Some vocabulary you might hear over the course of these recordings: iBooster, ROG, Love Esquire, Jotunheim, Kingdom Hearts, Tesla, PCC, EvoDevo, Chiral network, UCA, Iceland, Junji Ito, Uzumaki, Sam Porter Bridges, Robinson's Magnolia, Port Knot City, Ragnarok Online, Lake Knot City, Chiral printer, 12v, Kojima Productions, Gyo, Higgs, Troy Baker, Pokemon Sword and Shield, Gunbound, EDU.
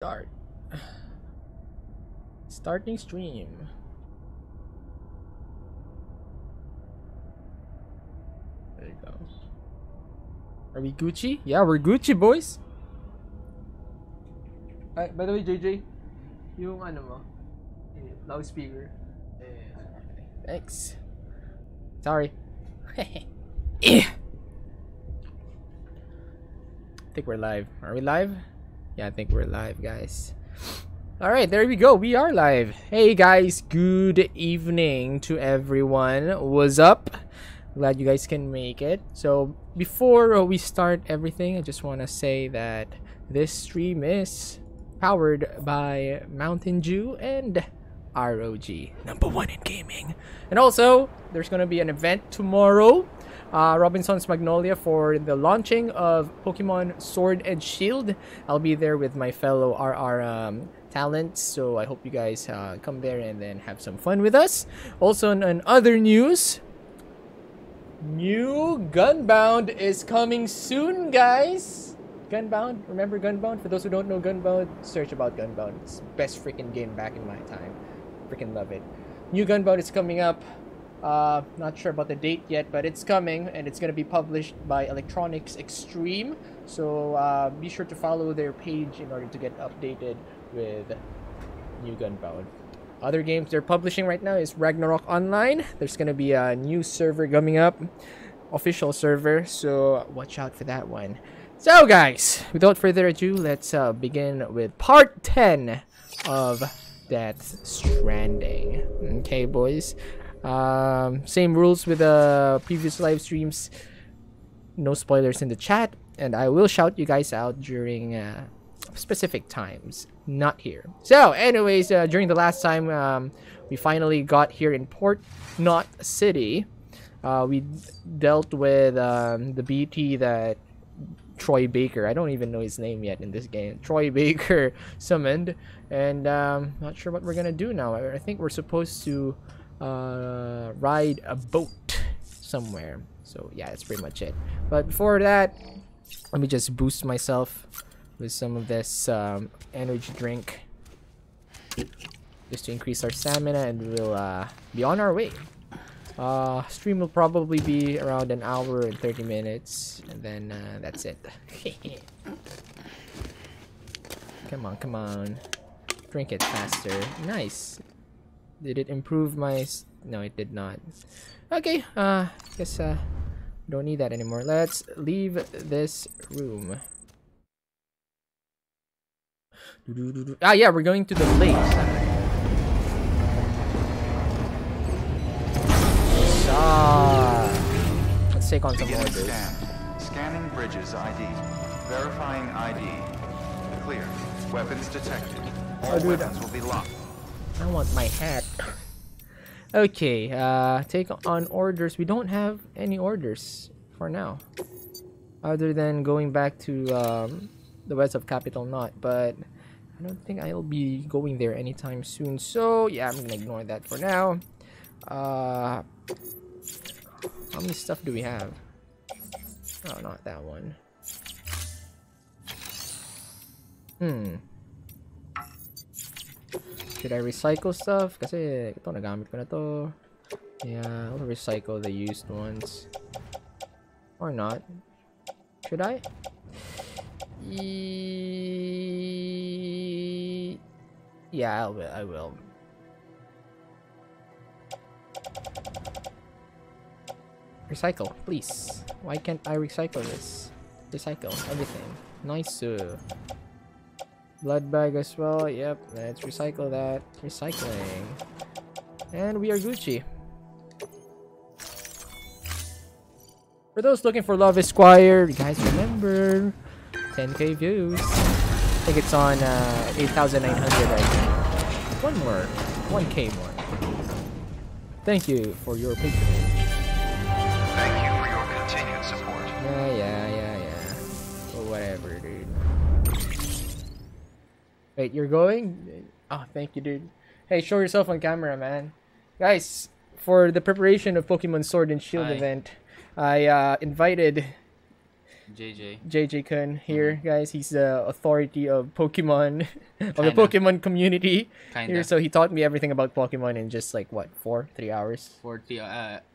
Start. Starting stream. There you go. Are we Gucci? Yeah, we're Gucci, boys. Alright, by the way, JJ, yung ano mo, loudspeaker. Thanks. Sorry. I think we're live. Are we live? Yeah, I think we're live, guys. All right, there we go. We are live. Hey, guys. Good evening to everyone. What's up? Glad you guys can make it. So before we start everything, I just want to say that this stream is powered by Mountain Dew and ROG, #1 in gaming. And also, there's going to be an event tomorrow. Robinson's Magnolia for the launching of Pokemon Sword and Shield. I'll be there with my fellow RR talents, so I hope you guys come there and then have some fun with us. Also, in other news, new Gunbound is coming soon, guys. Gunbound, remember Gunbound? For those who don't know Gunbound, search about Gunbound. It's the best freaking game back in my time. Freaking love it. New Gunbound is coming up. Not sure about the date yet, but it's coming, and it's gonna be published by Electronics Extreme. So be sure to follow their page in order to get updated with new Gunbound. Other games they're publishing right now is Ragnarok Online. There's gonna be a new server coming up, official server. So watch out for that one. So guys, without further ado, let's begin with part 10 of Death Stranding. Okay, boys. Same rules with the previous live streams. No spoilers in the chat, and I will shout you guys out during specific times, not here. So anyways, during the last time, we finally got here in Port Knot City. We dealt with the BT that Troy Baker, I don't even know his name yet in this game, Troy Baker summoned, and not sure what we're gonna do now. I think we're supposed to ride a boat somewhere. So yeah, that's pretty much it. But before that, let me just boost myself with some of this energy drink just to increase our stamina, and we'll be on our way. Stream will probably be around an hour and 30 minutes, and then that's it. Come on, come on, drink it faster. Nice. Did it improve my... No, it did not. Okay, guess don't need that anymore. Let's leave this room. Ah, yeah, we're going to the lake. Let's take on some orders. Scanning Bridges ID. Verifying ID. Clear. Weapons detected. All weapons will be locked. I want my hat. Okay, take on orders. We don't have any orders for now, other than going back to the west of Capital Knot, but I don't think I'll be going there anytime soon. So yeah, I'm gonna ignore that for now. How many stuff do we have? Oh, not that one. Should I recycle stuff? Kasi ito nagamit ko na to. Yeah, I'll recycle the used ones. Or not. Should I? Yeah, I will. Recycle, please. Why can't I recycle this? Recycle everything. Nice. Blood bag as well. Yep, let's recycle that. Recycling. And we are Gucci. For those looking for Love Esquire, you guys remember, 10k views. I think it's on 8,900 right now. One more. 1k more. Thank you for your patronage. Thank you for your continued support. Yeah. Well, whatever, dude. Wait, you're going? Oh, thank you, dude. Hey, show yourself on camera, man. Guys, for the preparation of Pokemon Sword and Shield event, I invited JJ Kun here, guys. He's the authority of Pokemon, of the Pokemon community. Here, so he taught me everything about Pokemon in just like what, 3 hours. 40.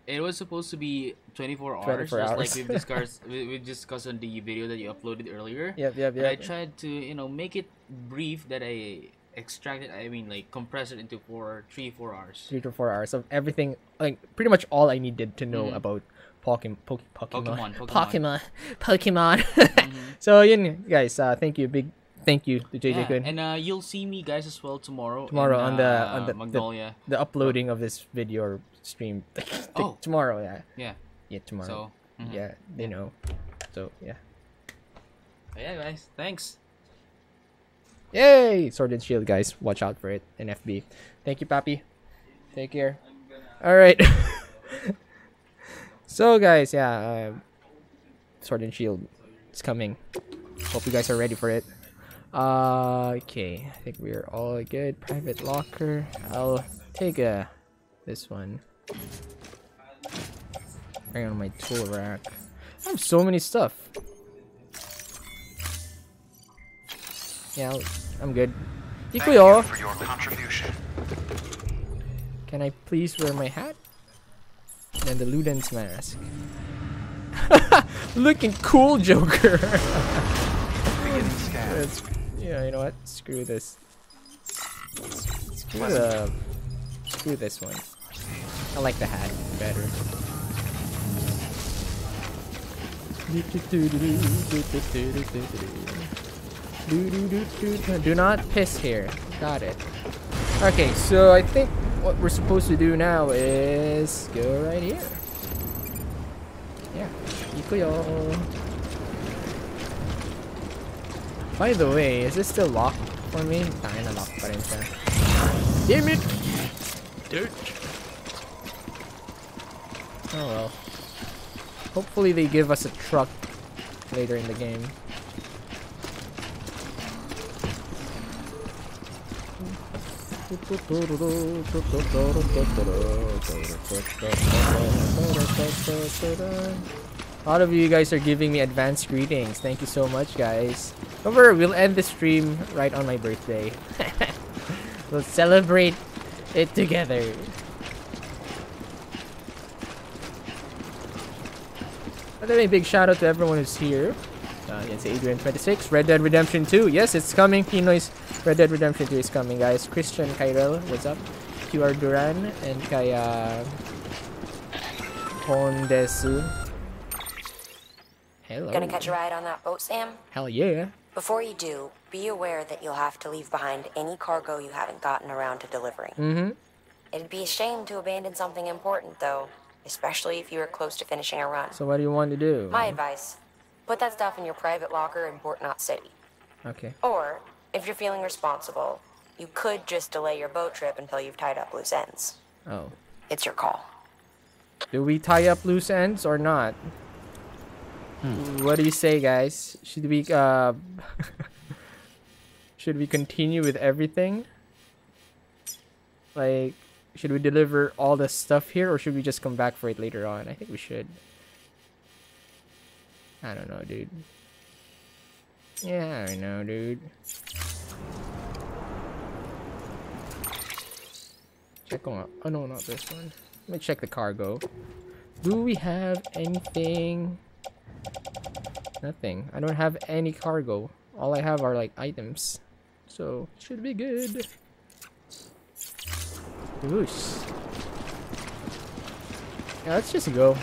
It was supposed to be 24 hours. Like we've discussed, we discussed on the video that you uploaded earlier. Yep. I tried to, you know, make it brief that I extracted. I mean, like compress it into three to four hours. 3 to 4 hours of everything, like pretty much all I needed to know about Pokemon. So yun, guys, thank you to JJ Kun. And you'll see me guys as well tomorrow in, on the uploading of this video or stream. Tomorrow, tomorrow. So you know, so guys, thanks. Yay, Sword and Shield, guys, watch out for it. And FB, thank you, Papi. Take care. All right. So guys, Sword and Shield, it's coming. Hope you guys are ready for it. Okay, I think we're all good. Private locker. I'll take this one. Bring on my tool rack. I have so many stuff. Yeah, I'm good. Thank you for your contribution. Can I please wear my hat? And the Luden's mask. Looking cool, Joker. Yeah, you know what? Screw this. Screw this one. I like the hat better. Do not piss here. Got it. Okay, so I think what we're supposed to do now is go right here. Yeah. Ikuyo. By the way, is this still locked for me? Kinda locked, but damn it! Dirt. Oh well. Hopefully they give us a truck later in the game. A lot of you guys are giving me advanced greetings. Thank you so much, guys. Don't worry, we'll end the stream right on my birthday. We'll celebrate it together. By the way, big shout out to everyone who's here. It's Adrian26. Red Dead Redemption 2. Yes, it's coming. Pinoy's Red Dead Redemption 2 is coming, guys. Christian Kyrell, what's up? QR Duran and Kaya Hondesu. Hello. Gonna catch a ride on that boat, Sam? Hell yeah. Before you do, be aware that you'll have to leave behind any cargo you haven't gotten around to delivering. It'd be a shame to abandon something important, though, especially if you were close to finishing a run. So what do you want to do? My advice. Put that stuff in your private locker in Port Knot City. Okay. Or, if you're feeling responsible, you could just delay your boat trip until you've tied up loose ends. Oh. It's your call. Do we tie up loose ends or not? What do you say, guys? Should we, should we continue with everything? Like, should we deliver all the stuff here or should we just come back for it later on? I think we should. I don't know, dude. Yeah, I know, dude. Check on... Oh, no, not this one. Let me check the cargo. Do we have anything? Nothing. I don't have any cargo. All I have are, like, items. So, should be good. Oosh. Yeah, let's just go.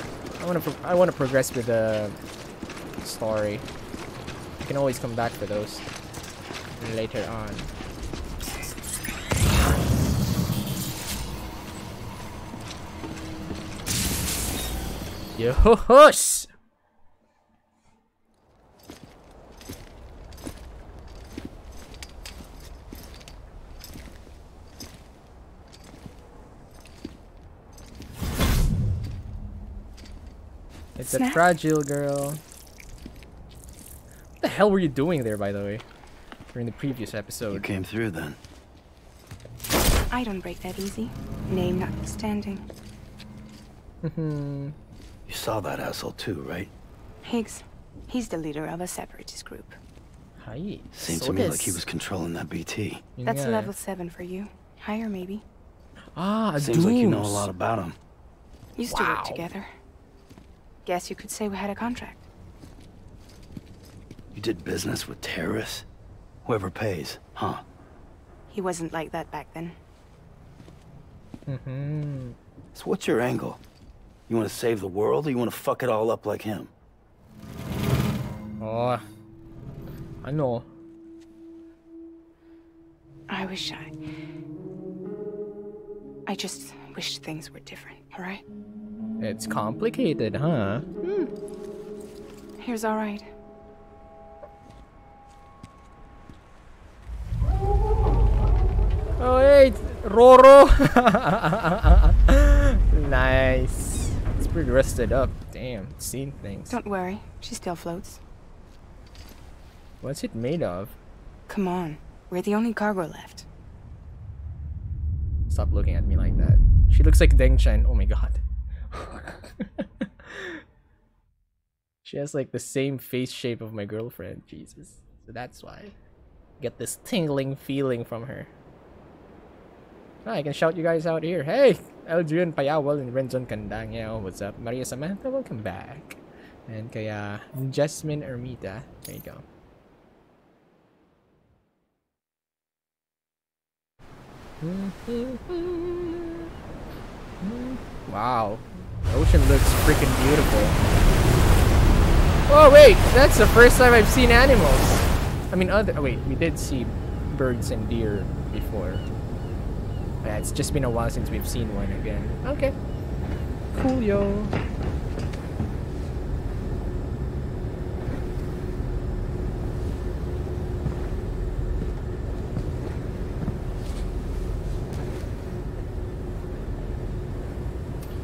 I wanna progress with the... story. You can always come back for those later on. Yo-ho-hos! It's a fragile girl. What the hell were you doing there, by the way? During the previous episode. You came through then. I don't break that easy. Name notwithstanding. You saw that asshole too, right? Higgs. He's the leader of a separatist group. Hi. Seemed to me like he was controlling that BT. That's level 7 for you. Higher maybe. Ah, seems like you know a lot about him. Used to work together. Guess you could say we had a contract. You did business with terrorists? Whoever pays, huh? He wasn't like that back then. Mm-hmm. So what's your angle? You want to save the world or you want to fuck it all up like him? Oh, I know. I was shy. I just wish things were different, all right? It's complicated, huh? Hmm. Here's all right. Oh, hey, Roro. Nice. It's pretty rested up. Damn, seen things. Don't worry, she still floats. What's it made of? Come on, we're the only cargo left. Stop looking at me like that. She looks like Deng-chan. Oh my god. She has like the same face shape of my girlfriend. Jesus. So that's why I get this tingling feeling from her. Ah, I can shout you guys out here. Hey, Eldrian Payawal and Renzon Kandangyo. What's up? Maria Samantha, welcome back. And kaya Jasmine Ermita. There you go. Wow. The ocean looks freaking beautiful. Oh wait, that's the first time I've seen animals. I mean we did see birds and deer before. Yeah, it's just been a while since we've seen one again. Okay. Cool, yo.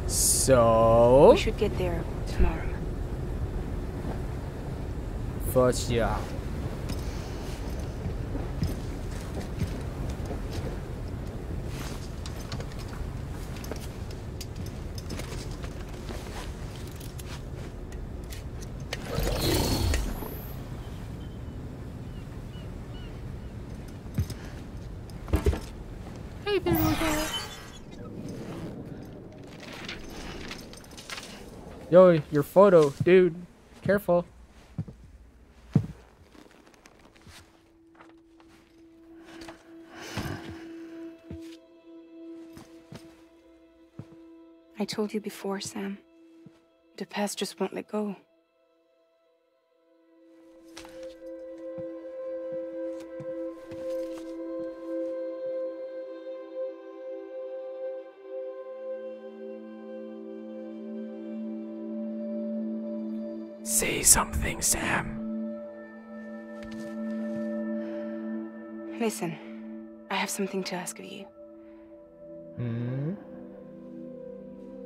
So we should get there tomorrow. First, yeah. Yo, your photo, dude. Careful. I told you before, Sam. The past just won't let go. Say something, Sam. Listen, I have something to ask of you. Mm-hmm.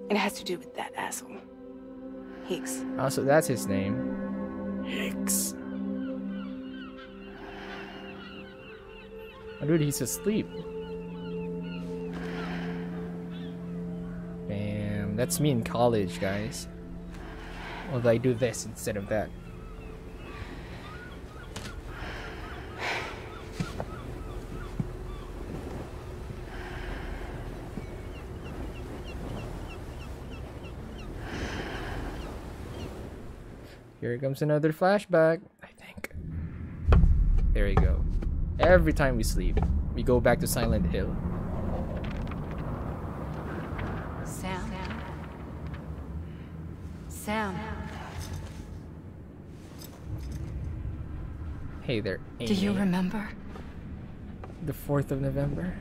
It has to do with that asshole. Higgs. Oh, so that's his name. Higgs. Oh, dude, he's asleep. Damn, that's me in college, guys. Although I do this instead of that. Here comes another flashback, I think. There you go. Every time we sleep, we go back to Silent Hill. Sam. Sam. Hey there, Amy. Do you remember? The 4th of November?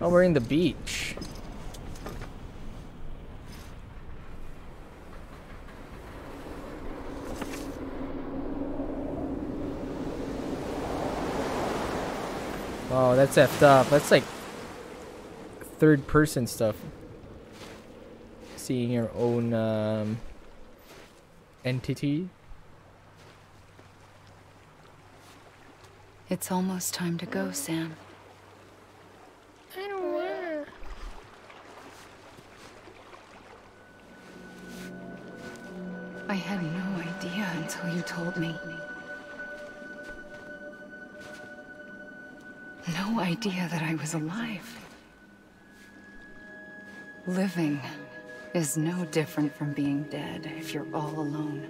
Oh, we're in the beach. Oh, that's effed up. That's like third person stuff, seeing your own entity. It's almost time to go, Sam. I don't wanna. I had no idea until you told me. No idea that I was alive. Living is no different from being dead if you're all alone.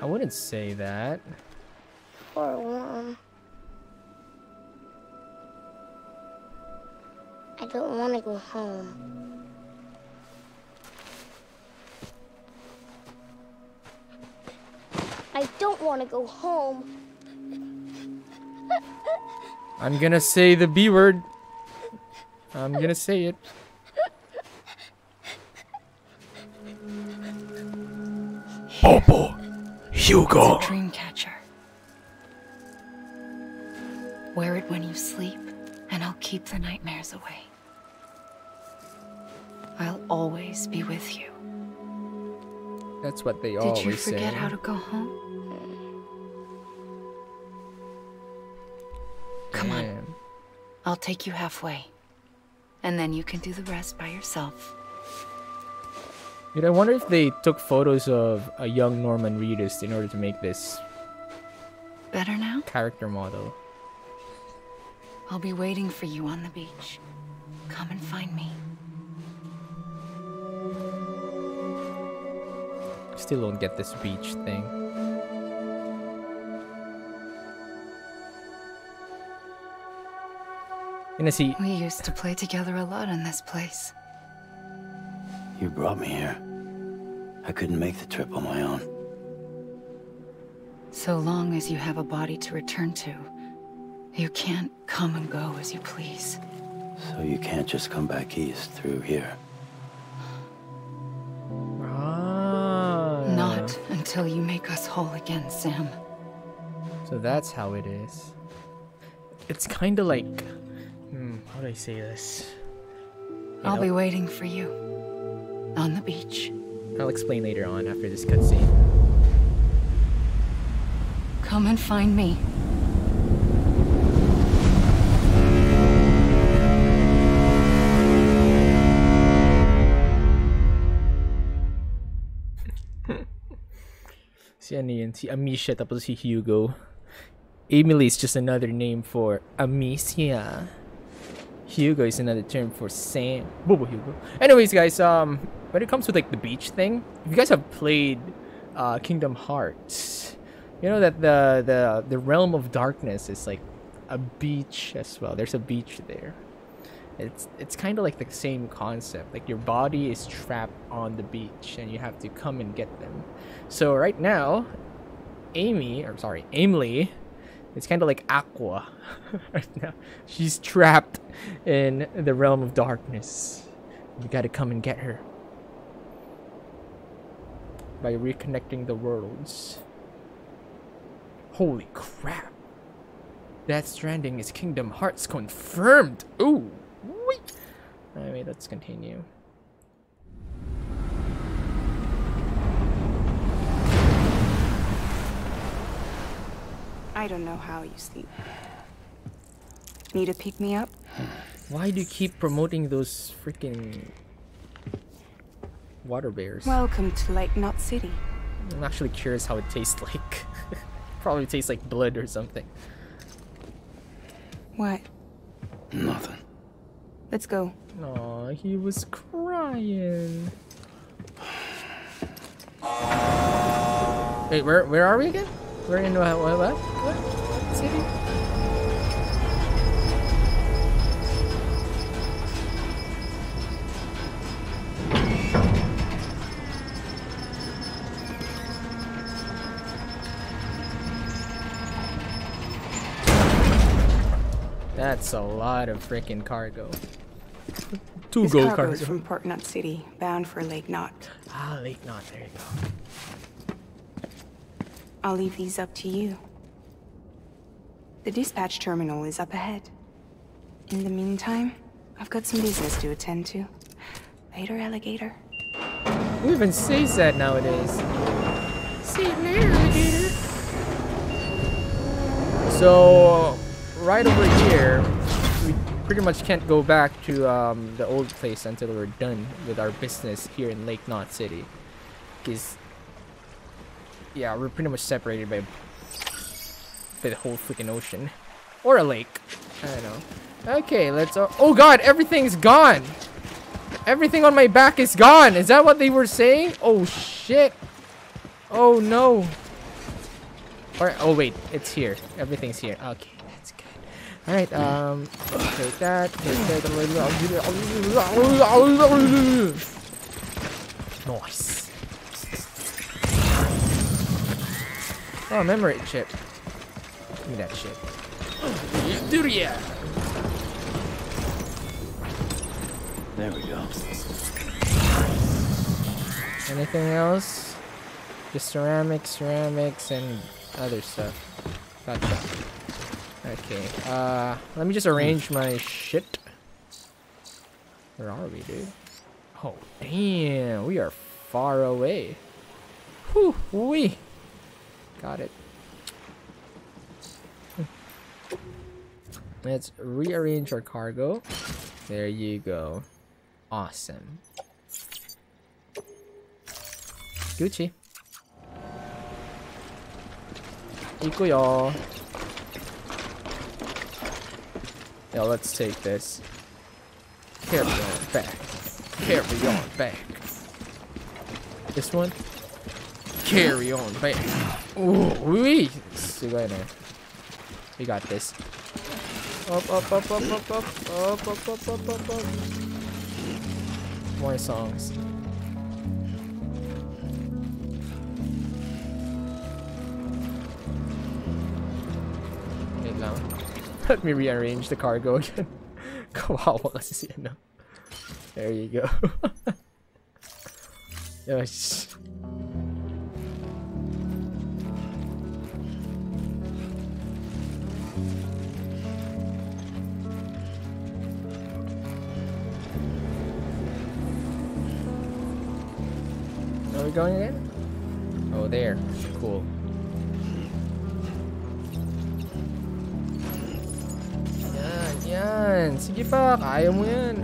I wouldn't say that. Or warm. I don't want to go home. I don't want to go home. I'm gonna say the B word. I'm gonna say it. Bobo, Hugo. It's a dream catcher. Wear it when you sleep, and I'll keep the nightmares away. I'll always be with you. That's what they always say. Did you forget how to go home? Come on. I'll take you halfway. And then you can do the rest by yourself. Dude, I wonder if they took photos of a young Norman Reedus in order to make this... Better now? ...character model. I'll be waiting for you on the beach. Come and find me. Still don't get this beach thing. We used to play together a lot in this place. You brought me here. I couldn't make the trip on my own. So long as you have a body to return to, you can't come and go as you please. So you can't just come back east through here? Ah. Not until you make us whole again, Sam. So that's how it is. It's kind of like... how do I say this? I'll be waiting for you. On the beach. I'll explain later on after this cutscene. Come and find me. Si ano yun? Si Amicia, tapos si Hugo. Emily is just another name for Amicia. Hugo is another term for Sam. Bobo Hugo. Anyways, guys, when it comes to like the beach thing, if you guys have played Kingdom Hearts, you know that the realm of darkness is like a beach as well. There's a beach there. It's kind of like the same concept. Like your body is trapped on the beach and you have to come and get them. So right now, Emily, it's kind of like Aqua right now. She's trapped in the realm of darkness. You gotta come and get her by reconnecting the worlds. Holy crap! Death Stranding is Kingdom Hearts confirmed. Ooh. Anyway, let's continue. I don't know how you sleep. Need to pick me up? Why do you keep promoting those freaking water bears? Welcome to Lake Knot City. I'm actually curious how it tastes like. Probably tastes like blood or something. What? Nothing. Let's go. Aw, he was crying. Wait, where are we again? We're in what city? That's a lot of freaking cargo. Two gold cargo. From Port Knot City, bound for Lake Knot. Ah, Lake Knot. There you go. I'll leave these up to you. The dispatch terminal is up ahead. In the meantime, I've got some business to attend to. Later, alligator. Who even says that nowadays? See you later, alligator. So right over here, we pretty much can't go back to the old place until we're done with our business here in Lake Knot City. Because, yeah, we're pretty much separated by the whole freaking ocean. Or a lake. I don't know. Okay, let's... oh god, everything's gone! Everything on my back is gone! Is that what they were saying? Oh shit! Oh no! Alright, oh wait, it's here. Everything's here. Okay, that's good. Alright, take that. Nice. Oh, memory chip. Give me that shit. There we go. Anything else? Just ceramics, and other stuff. Gotcha. Okay, let me just arrange my shit. Where are we, dude? Oh, damn, we are far away. Whew, wee. Got it. Let's rearrange our cargo. There you go. Awesome. Gucci. Ikuyo. Yo, let's take this. Carry on back. Carry on back. This one? Carry on back. Ooh, wee! We got this. Up. More songs. Wait, now. Let me rearrange the cargo again. There you go. Yes. Going again? Oh, there. Cool. Yan, yan. Sige pa, kaya mo yan.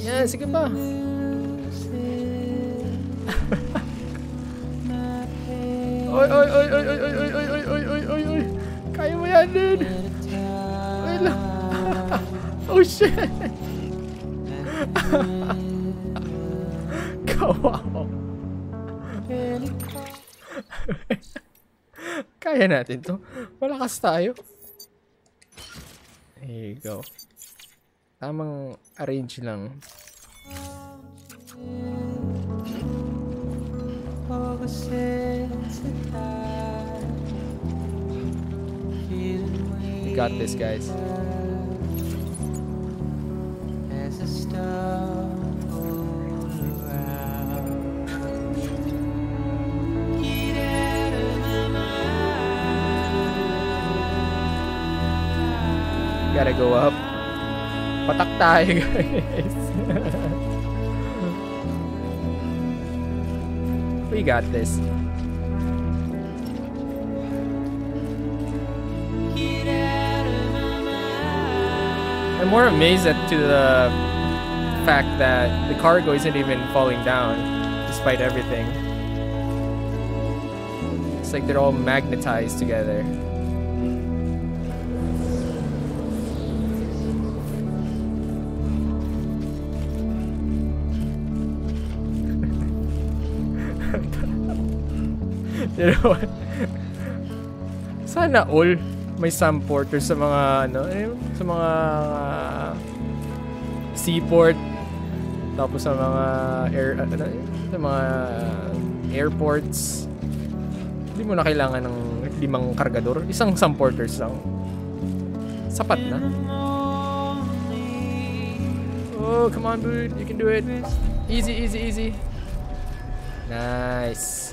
Yan, sige pa. Oy. Kaya mo yan, dude. Oh, shit. Kawawa. Kaya natin to. Malakas tayo. There you go. Tamang arrange lang. We got this, guys. Gotta go up. Patak tayo, guys. We got this. I'm more amazed at the fact that the cargo isn't even falling down, despite everything. It's like they're all magnetized together. You know what? Sana all may samporter sa mga ano, sa mga seaport, tapos sa mga air, ano, sa mga airports. Hindi mo na kailangan ng 5 kargador, isang samporters lang. Sapat na. Oh, come on, dude, you can do it. Easy. Nice.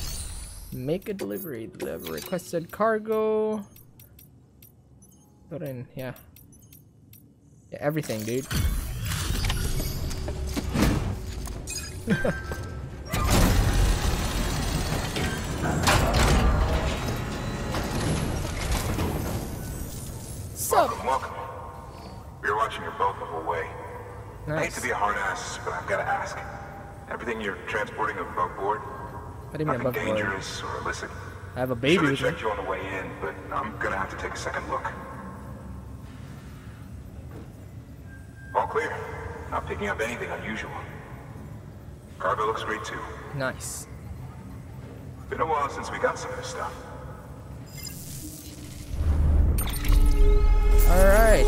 Make a delivery. Deliver requested cargo. Put in, yeah. Yeah, everything, dude. Welcome, welcome. We were watching your boat the whole way. Nice. I hate to be a hard ass, but I've got to ask. Everything you're transporting above board? What do you mean above board? Dangerous or illicit? I have a baby with me. I checked you on the way in, but I'm gonna have to take a second look. All clear. Not picking up anything unusual. Cargo looks great too. Nice. Been a while since we got some of this stuff. Alright.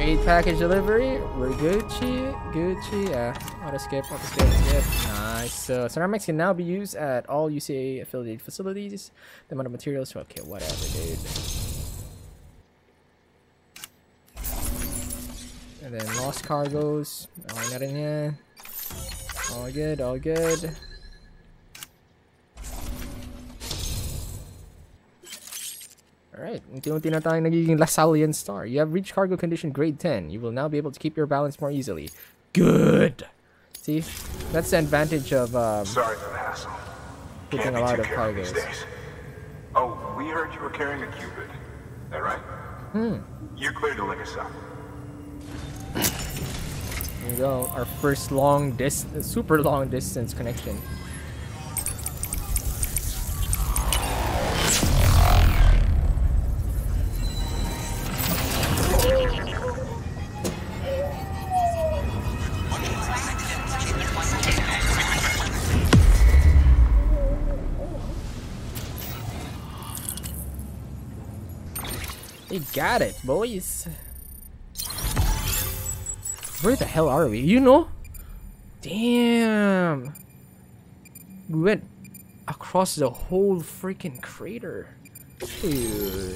Aid package delivery. We're Gucci. Gucci. Yeah. Auto skip. Auto skip. Skip. Nice. So, ceramics can now be used at all UCA affiliated facilities. The amount of materials. Okay, whatever, dude. And then lost cargoes. Oh, not in here. All good, all good. Alright, unti-unti na tayong nagiging Lasallian star. You have reached cargo condition grade 10. You will now be able to keep your balance more easily. Good! See? That's the advantage of, sorry for the hassle. Picking a lot of cargoes. Oh, we heard you were carrying a cupid. Is that right? Hmm. You're clear to link us up. There we go, our first long distance, super long distance connection. We got it, boys. Where the hell are we? You know? Damn. We went across the whole freaking crater. Dude.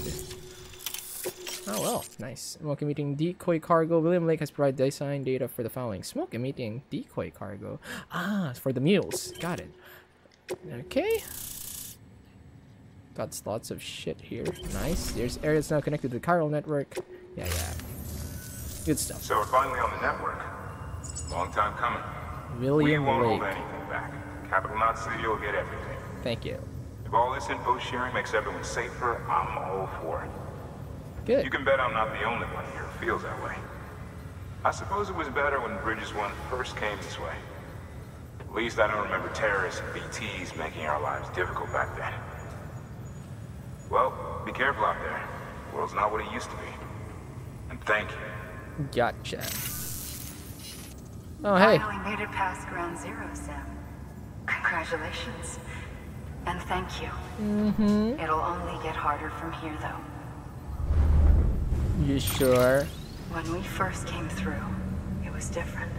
Oh well, nice. Smoke emitting decoy cargo. William Lake has provided design data for the following. Smoke emitting decoy cargo. Ah, for the mules. Got it. Okay. Got lots of shit here. Nice. There's areas now connected to the Chiral network. Yeah, yeah. Good stuff. So we're finally on the network. Long time coming. William Lake. We won't hold anything back. Capital Knot City will get everything. Thank you. If all this info sharing makes everyone safer, I'm all for it. Good. You can bet I'm not the only one here who feels that way. I suppose it was better when Bridges 1 first came this way. At least I don't remember terrorists and BTs making our lives difficult back then. Well, be careful out there. The world's not what it used to be. And thank you. Gotcha. Oh, hey. Finally made it past ground zero, Sam. Congratulations. And thank you. Mm-hmm. It'll only get harder from here, though. You sure? When we first came through, it was different.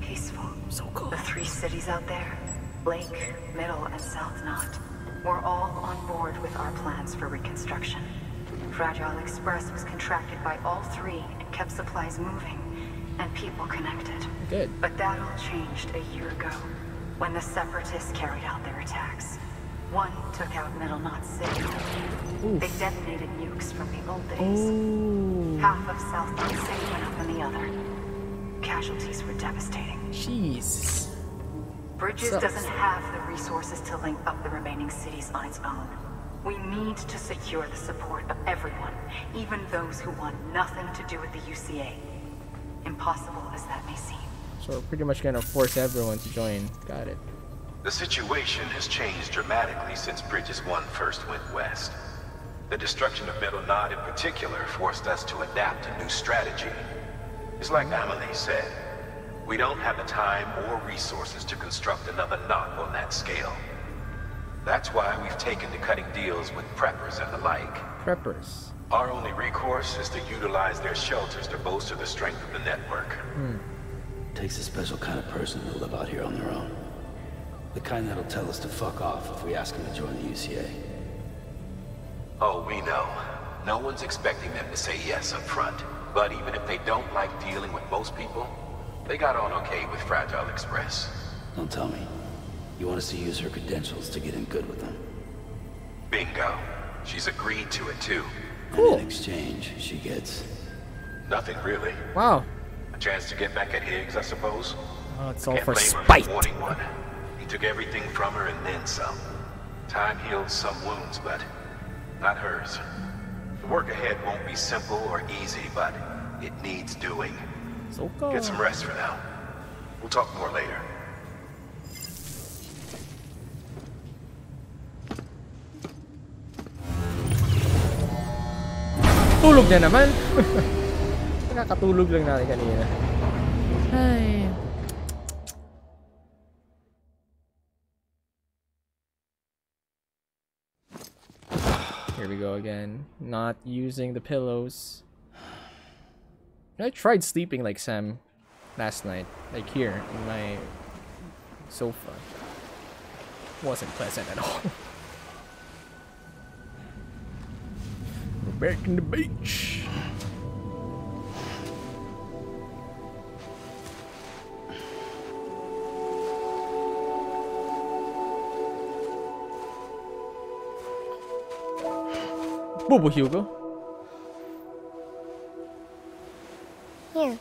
Peaceful. So cool. The three cities out there, Lake, Middle, and South Knot, were all on board with our plans for reconstruction. Fragile Express was contracted by all three and kept supplies moving and people connected. Good. But that all changed a year ago when the Separatists carried out their attacks. One took out Middle Knot City. Oof. They detonated nukes from the old days. Ooh. Half of South Knot City went up in the other. Casualties were devastating. Jeez. Bridges doesn't have the resources to link up the remaining cities on its own. We need to secure the support of everyone, even those who want nothing to do with the UCA. Impossible as that may seem. So we're pretty much gonna force everyone to join. Got it. The situation has changed dramatically since Bridges 1 first went west. The destruction of Middle Knot in particular forced us to adapt a new strategy. It's like Amelie said, we don't have the time or resources to construct another knot on that scale. That's why we've taken to cutting deals with preppers and the like. Preppers. Our only recourse is to utilize their shelters to bolster the strength of the network. Hmm. Takes a special kind of person to live out here on their own. The kind that'll tell us to fuck off if we ask them to join the UCA. Oh, we know. No one's expecting them to say yes up front. But even if they don't like dealing with most people, they got on okay with Fragile Express. Don't tell me. You want us to use her credentials to get in good with them. Bingo. She's agreed to it too. Cool. And in exchange, she gets... nothing really. Wow. A chance to get back at Higgs, I suppose. Oh, it's all can't for spite. For wanting one. He took everything from her and then some. Time heals some wounds, but not hers. The work ahead won't be simple or easy, but it needs doing. So cool. Get some rest for now. We'll talk more later. Tulog na naman. Nakakatulog lang natin kanina. Ay. Here we go again. Not using the pillows. I tried sleeping like Sam last night. Like here in my sofa. Wasn't pleasant at all. Back in the beach. Bobo Hugo. Here.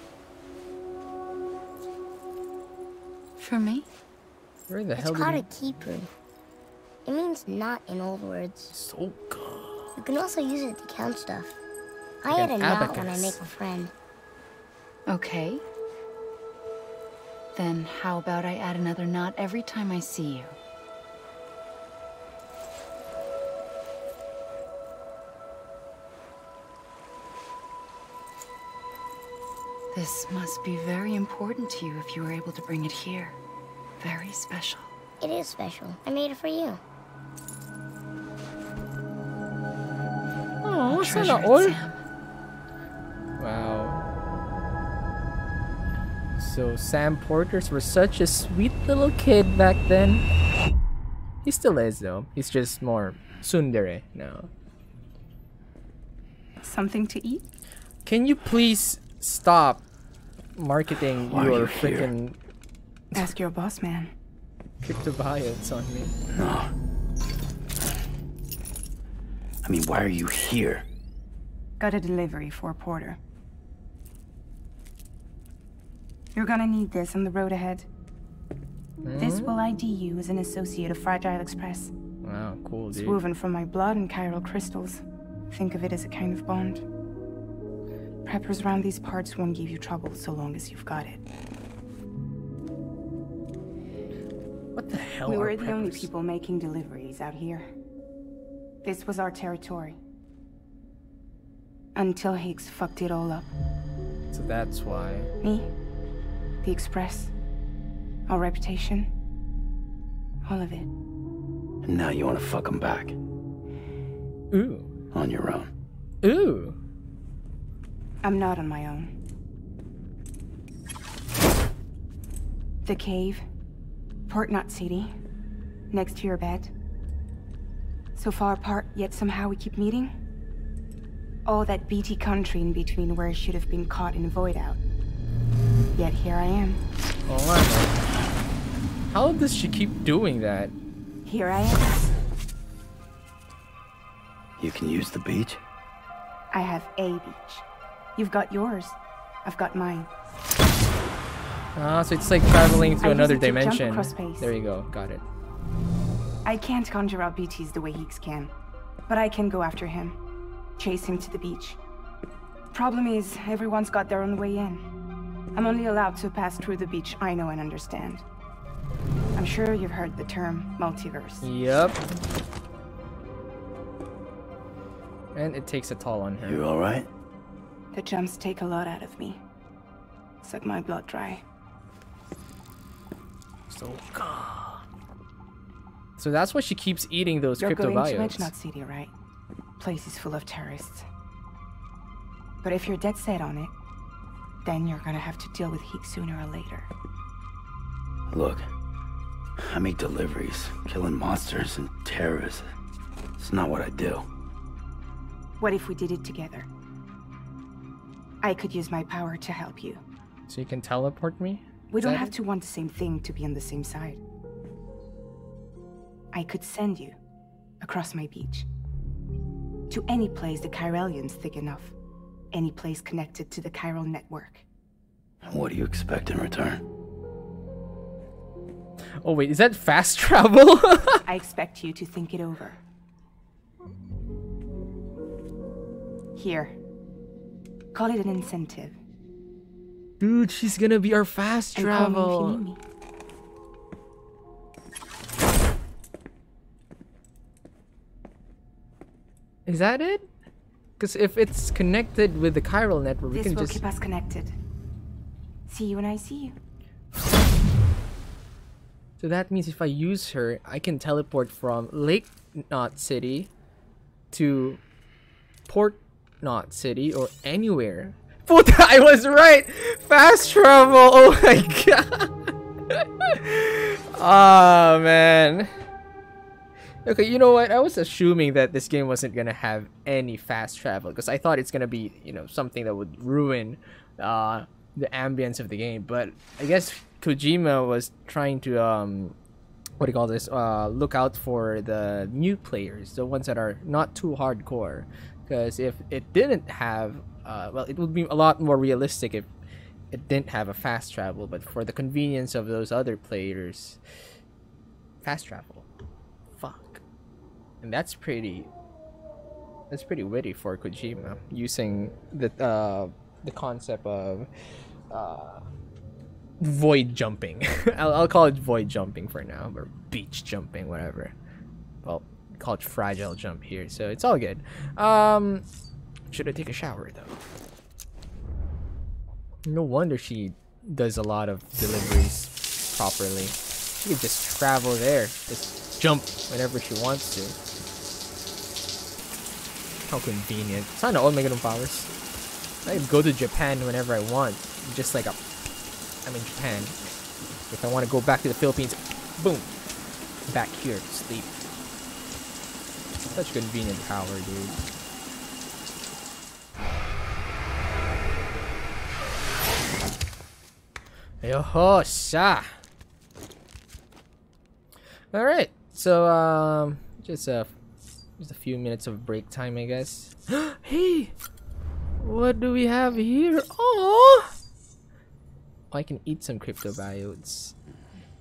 For me? Where the hell? It's called a keyprint. It means knot in old words. So good. You can also use it to count stuff. I had a knot when I make a friend. Okay. Then how about I add another knot every time I see you? This must be very important to you if you were able to bring it here. Very special. It is special. I made it for you. Oh, it's not all. Wow. So Sam Porters were such a sweet little kid back then. He still is though. He's just more tsundere now. Something to eat? Can you please stop marketing your freaking... Ask your boss man. Cryptobias on me. No. I mean, why are you here? Got a delivery for a porter. You're gonna need this on the road ahead. This will ID you as an associate of Fragile Express. Wow, cool, dude. It's woven from my blood and chiral crystals. Think of it as a kind of bond. Preppers around these parts won't give you trouble so long as you've got it. What the hell? We were the only people making deliveries out here. This was our territory. Until Higgs fucked it all up. So that's why... me, the Express, our reputation, all of it. And now you want to fuck them back. Ooh. On your own. Ooh. I'm not on my own. The cave, Port Knot City, next to your bed. So far apart, yet somehow we keep meeting? All that BT country in between where I should have been caught in void out. Yet here I am. Oh, wow. How does she keep doing that? Here I am. You can use the beach? I have a beach. You've got yours. I've got mine. Ah, so it's like traveling through another dimension. There you go. Got it. I can't conjure out BTs the way Higgs can, but I can go after him, chase him to the beach. Problem is, everyone's got their own way in. I'm only allowed to pass through the beach I know and understand. I'm sure you've heard the term multiverse. Yep. And it takes a toll on him. You alright? The jumps take a lot out of me. Suck my blood dry. So God. So that's why she keeps eating those cryptobiotes. You're going to Lake Knot City, right? Place is full of terrorists. But if you're dead set on it, Then you're gonna have to deal with heat sooner or later. Look, I make deliveries, killing monsters and terrorists. It's not what I do. What if we did it together? I could use my power to help you. So you can teleport me? We don't have to want the same thing to be on the same side. I could send you across my beach. To any place the Chiralians think enough. Any place connected to the Chiral network. What do you expect in return? Oh wait, is that fast travel? I expect you to think it over. Here. Call it an incentive. Dude, she's gonna be our fast travel. Call me if you need me. Is that it? Because if it's connected with the chiral network, we can just keep us connected. See you when I see you. So that means if I use her, I can teleport from Lake Knot City to Port Knot City or anywhere. Puta, I was right! Fast travel! Oh my god! Ah, oh, man. Okay, you know what? I was assuming that this game wasn't gonna have any fast travel because I thought it's gonna be, you know, something that would ruin the ambience of the game. But I guess Kojima was trying to what do you call this? Look out for the new players, the ones that are not too hardcore. Because if it didn't have, well, it would be a lot more realistic if it didn't have a fast travel. But for the convenience of those other players, fast travel. And that's pretty witty for Kojima, using the concept of void jumping. I'll call it void jumping for now, or beach jumping, whatever. Well, call it fragile jump here, so it's all good. Should I take a shower though? No wonder she does a lot of deliveries properly. She could just travel there, just jump whenever she wants to. How convenient. Sana all Mega powers. I could go to Japan whenever I want. Just like I'm in Japan. If I want to go back to the Philippines, boom. Back here to sleep. Such convenient power, dude. Yo-ho-sa! All right, so just a few minutes of break time, I guess. Hey, what do we have here? Oh, I can eat some crypto biotes.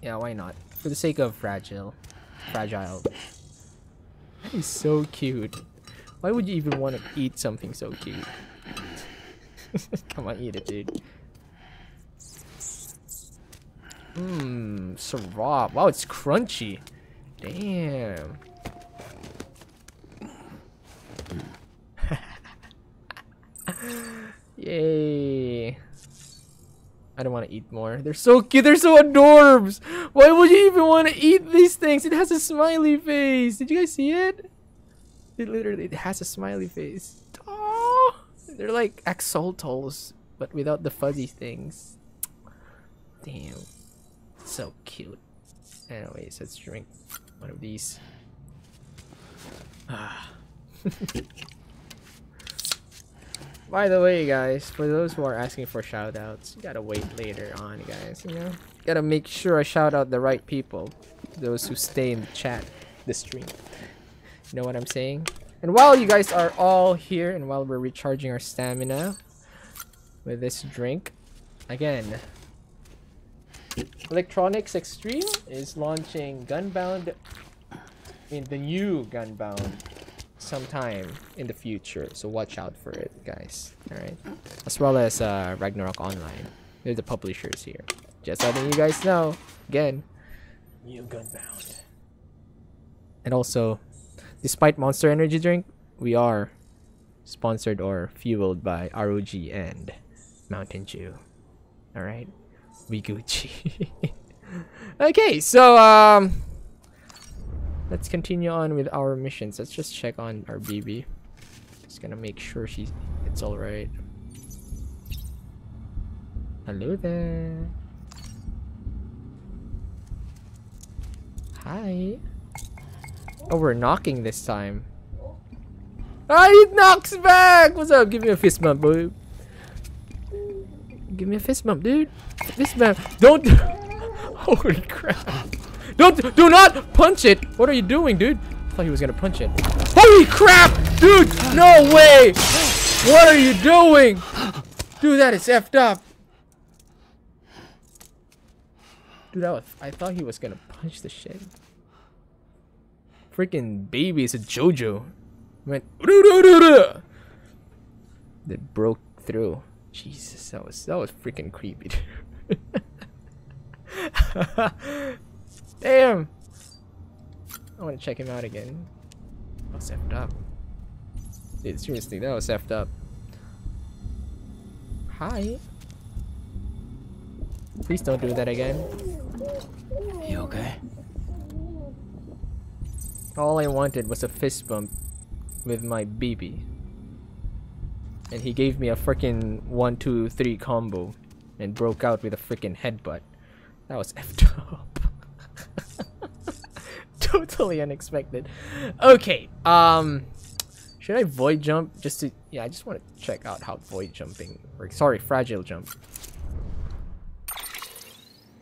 Yeah, why not? For the sake of fragile. That is so cute. Why would you even want to eat something so cute? Come on, eat it, dude. Mmm, Syrah. Wow, it's crunchy. Damn. Yay. I don't want to eat more. They're so cute. They're so adorbs. Why would you even want to eat these things? It has a smiley face. Did you guys see it? It literally has a smiley face. Oh, they're like axolotls, but without the fuzzy things. Damn. So cute. Anyways, let's drink one of these. Ah. By the way, guys, for those who are asking for shoutouts, you gotta wait later on, guys. You know, gotta make sure I shout out the right people, those who stay in the chat, the stream. You know what I'm saying? And while you guys are all here, and while we're recharging our stamina with this drink, again. Electronics Extreme is launching Gunbound, in the new Gunbound, sometime in the future. So watch out for it, guys. All right, as well as Ragnarok Online. They're the publishers here. Just letting you guys know. Again, new Gunbound. And also, despite Monster Energy Drink, we are sponsored or fueled by ROG and Mountain Dew. All right. We Gucci. Okay, so let's continue on with our missions. Let's just check on our BB. Just gonna make sure it's all right. Hello there. Hi. Oh, we're knocking this time. Ah, it knocks back! What's up? Give me a fist bump, boo. Give me a fist bump, dude. Fist bump. Don't. Holy crap. Don't. Do not punch it. What are you doing, dude? I thought he was gonna punch it. Holy crap! Dude, no way! What are you doing? Dude, that is effed up. Dude, that was, I thought he was gonna punch the shit. Freaking baby, it's a JoJo. Went that broke through. Jesus, that was freaking creepy. Damn. I wanna check him out again. That was effed up. Dude, seriously, that was effed up. Hi. Please don't do that again. You okay? All I wanted was a fist bump with my BB. And he gave me a freaking 1-2-3 combo and broke out with a freaking headbutt. That was effed up. Totally unexpected. Okay, should I void jump just to... Yeah, I just want to check out how void jumping works. Sorry, fragile jump.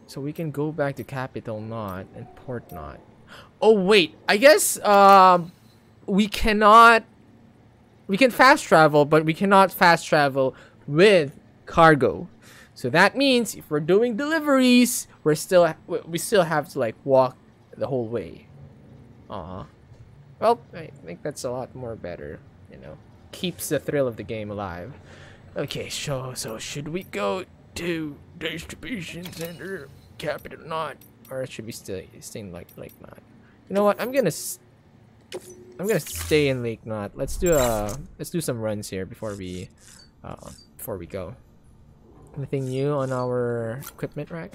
So we can go back to Capital Knot and Port Knot. Oh wait, I guess we cannot. We can fast travel, but we cannot fast travel with cargo. So that means if we're doing deliveries, we still have to like walk the whole way. Well, I think that's a lot more better. You know, keeps the thrill of the game alive. Okay, so should we go to distribution center? Capital Knot, or should we stay in Lake Knot? You know what? I'm gonna stay in Lake Knot. Let's do some runs here before we go. Anything new on our equipment rack?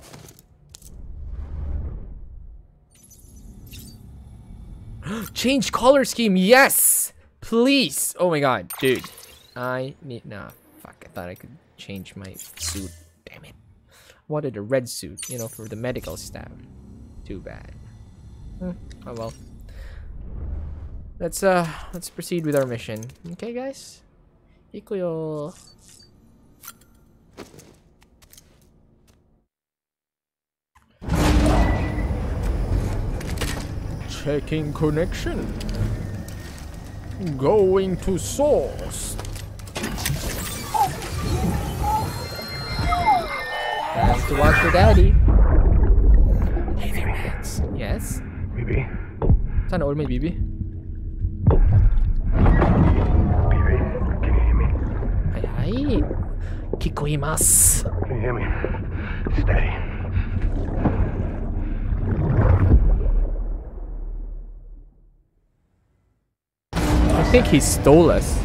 Change color scheme, yes, please. Oh my god, dude, I need fuck. I thought I could change my suit. Damn it. Wanted a red suit, you know, for the medical staff. Too bad. Oh well. Let's proceed with our mission. Okay, guys. Ikuyo. Checking connection. Going to source. Time to watch your daddy. Hey there, Max. Yes? BB. Is that an old man, BB? BB, can you hear me? Hi, hi. Kikoimasu. Can you hear me? It's daddy. I think he stole us.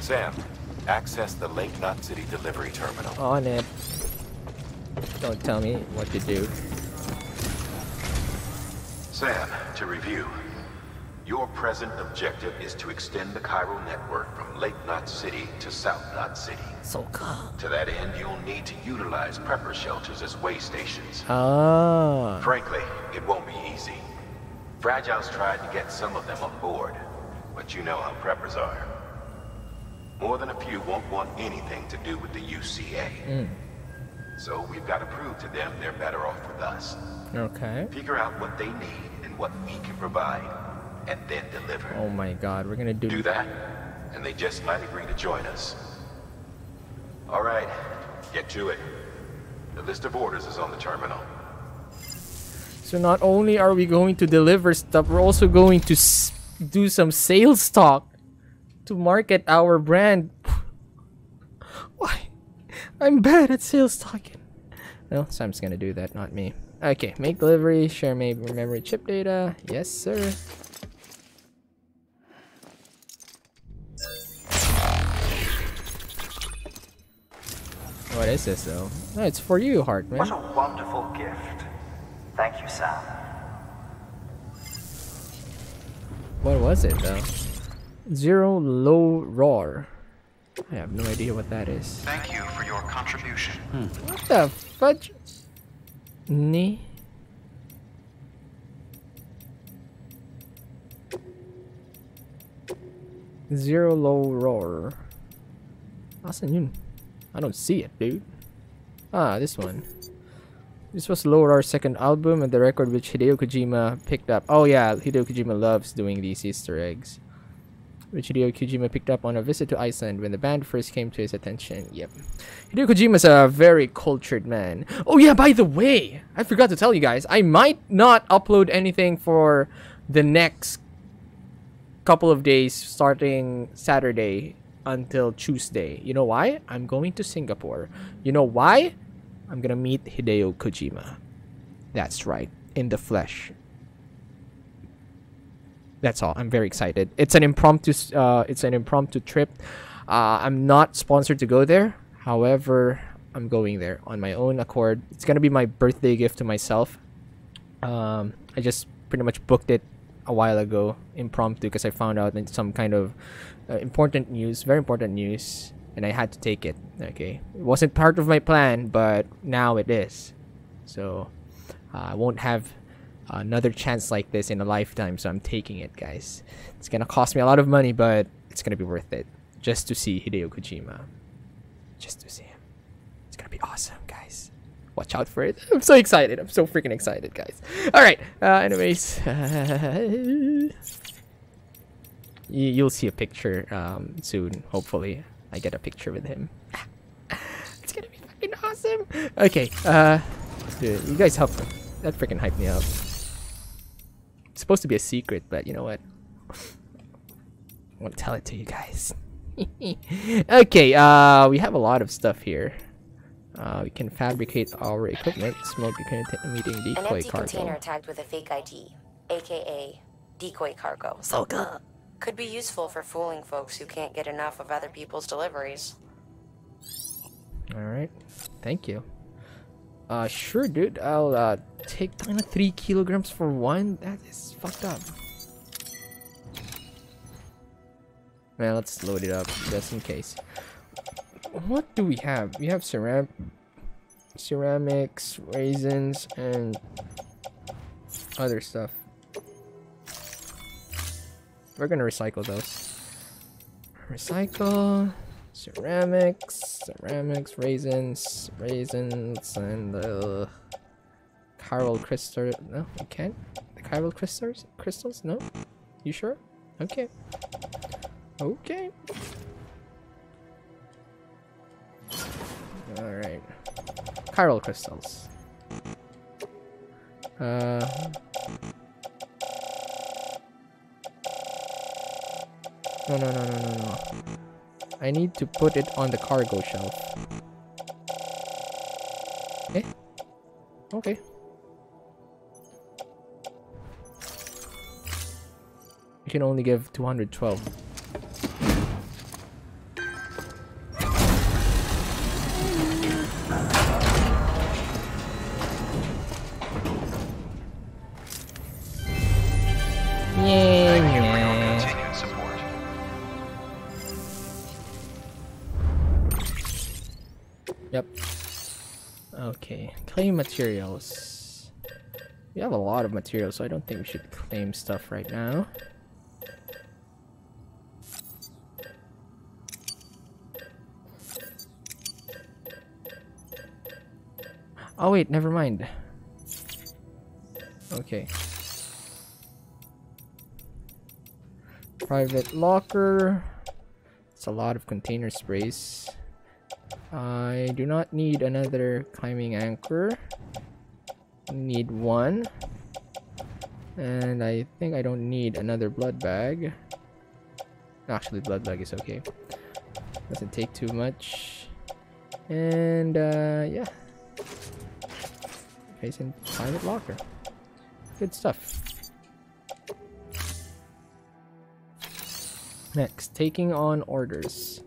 Sam, access the Lake Knot City delivery terminal. On it. Don't tell me what to do. Sam, to review. Your present objective is to extend the chiral network from Lake Knot City to South Knot City. So cool. To that end, you'll need to utilize prepper shelters as way stations. Oh. Frankly, it won't be easy. Fragile's tried to get some of them on board, but you know how preppers are. More than a few won't want anything to do with the UCA. So we've got to prove to them they're better off with us. Okay. Figure out what they need and what we can provide, and then deliver. Oh my god, we're gonna do that, and they just might agree to join us. All right, get to it. The list of orders is on the terminal. So not only are we going to deliver stuff, we're also going to do some sales talk to market our brand. Why? I'm bad at sales talking. Well, Sam's gonna do that, not me. Okay, make delivery, share memory chip data. Yes, sir. What is this, though? No, it's for you, Hartman. What a wonderful gift. Thank you, Sam. What was it though? Zero Low Roar. I have no idea what that is. Thank you for your contribution. What the fudge? Ni? Zero Low Roar. Asan yun? I don't see it, dude. Ah, this one. This was Low Roar's second album and the record which Hideo Kojima picked up. Oh yeah, Hideo Kojima loves doing these Easter eggs. Which Hideo Kojima picked up on a visit to Iceland when the band first came to his attention. Yep. Hideo Kojima's a very cultured man. Oh yeah, by the way, I forgot to tell you guys, I might not upload anything for the next couple of days starting Saturday until Tuesday. You know why? I'm going to Singapore. You know why? I'm gonna meet Hideo Kojima. That's right, in the flesh. That's all. I'm very excited. It's an impromptu trip. I'm not sponsored to go there. However, I'm going there on my own accord. It's gonna be my birthday gift to myself. I just pretty much booked it a while ago, impromptu, because I found out some kind of important news, very important news, and I had to take it. Okay, it wasn't part of my plan, but now it is. So I won't have another chance like this in a lifetime, so I'm taking it, guys. It's gonna cost me a lot of money, but it's gonna be worth it just to see Hideo Kojima. Just to see him. It's gonna be awesome, guys. Watch out for it. I'm so excited. I'm so freaking excited, guys. Alright. Anyways. You'll see a picture soon, hopefully. I get a picture with him. It's gonna be fucking awesome. Okay. Dude, you guys helped me. That freaking hyped me up. It's supposed to be a secret, but you know what? I want to tell it to you guys. Okay. We have a lot of stuff here. We can fabricate our equipment. Smoke meeting decoy cargo. An empty container tagged with a fake ID, aka decoy cargo. So good. Could be useful for fooling folks who can't get enough of other people's deliveries. All right, thank you. Sure, dude. I'll take 3 kilograms for one. That is fucked up. Man, let's load it up just in case. What do we have? We have ceramics, raisins, and other stuff. We're gonna recycle those. Recycle, ceramics, raisins, and the chiral crystal. No, we can't. The chiral crystals? No? You sure? Okay. Okay. Alright. Chiral crystals. No. I need to put it on the cargo shelf. Eh? Okay. You can only give 212. Claim materials. We have a lot of materials, so I don't think we should claim stuff right now. Oh wait, never mind. Okay. Private locker. It's a lot of container space. I do not need another climbing anchor. Need one. And I think I don't need another blood bag. Actually, blood bag is okay. Doesn't take too much. And yeah. Face in private locker. Good stuff. Next, taking on orders.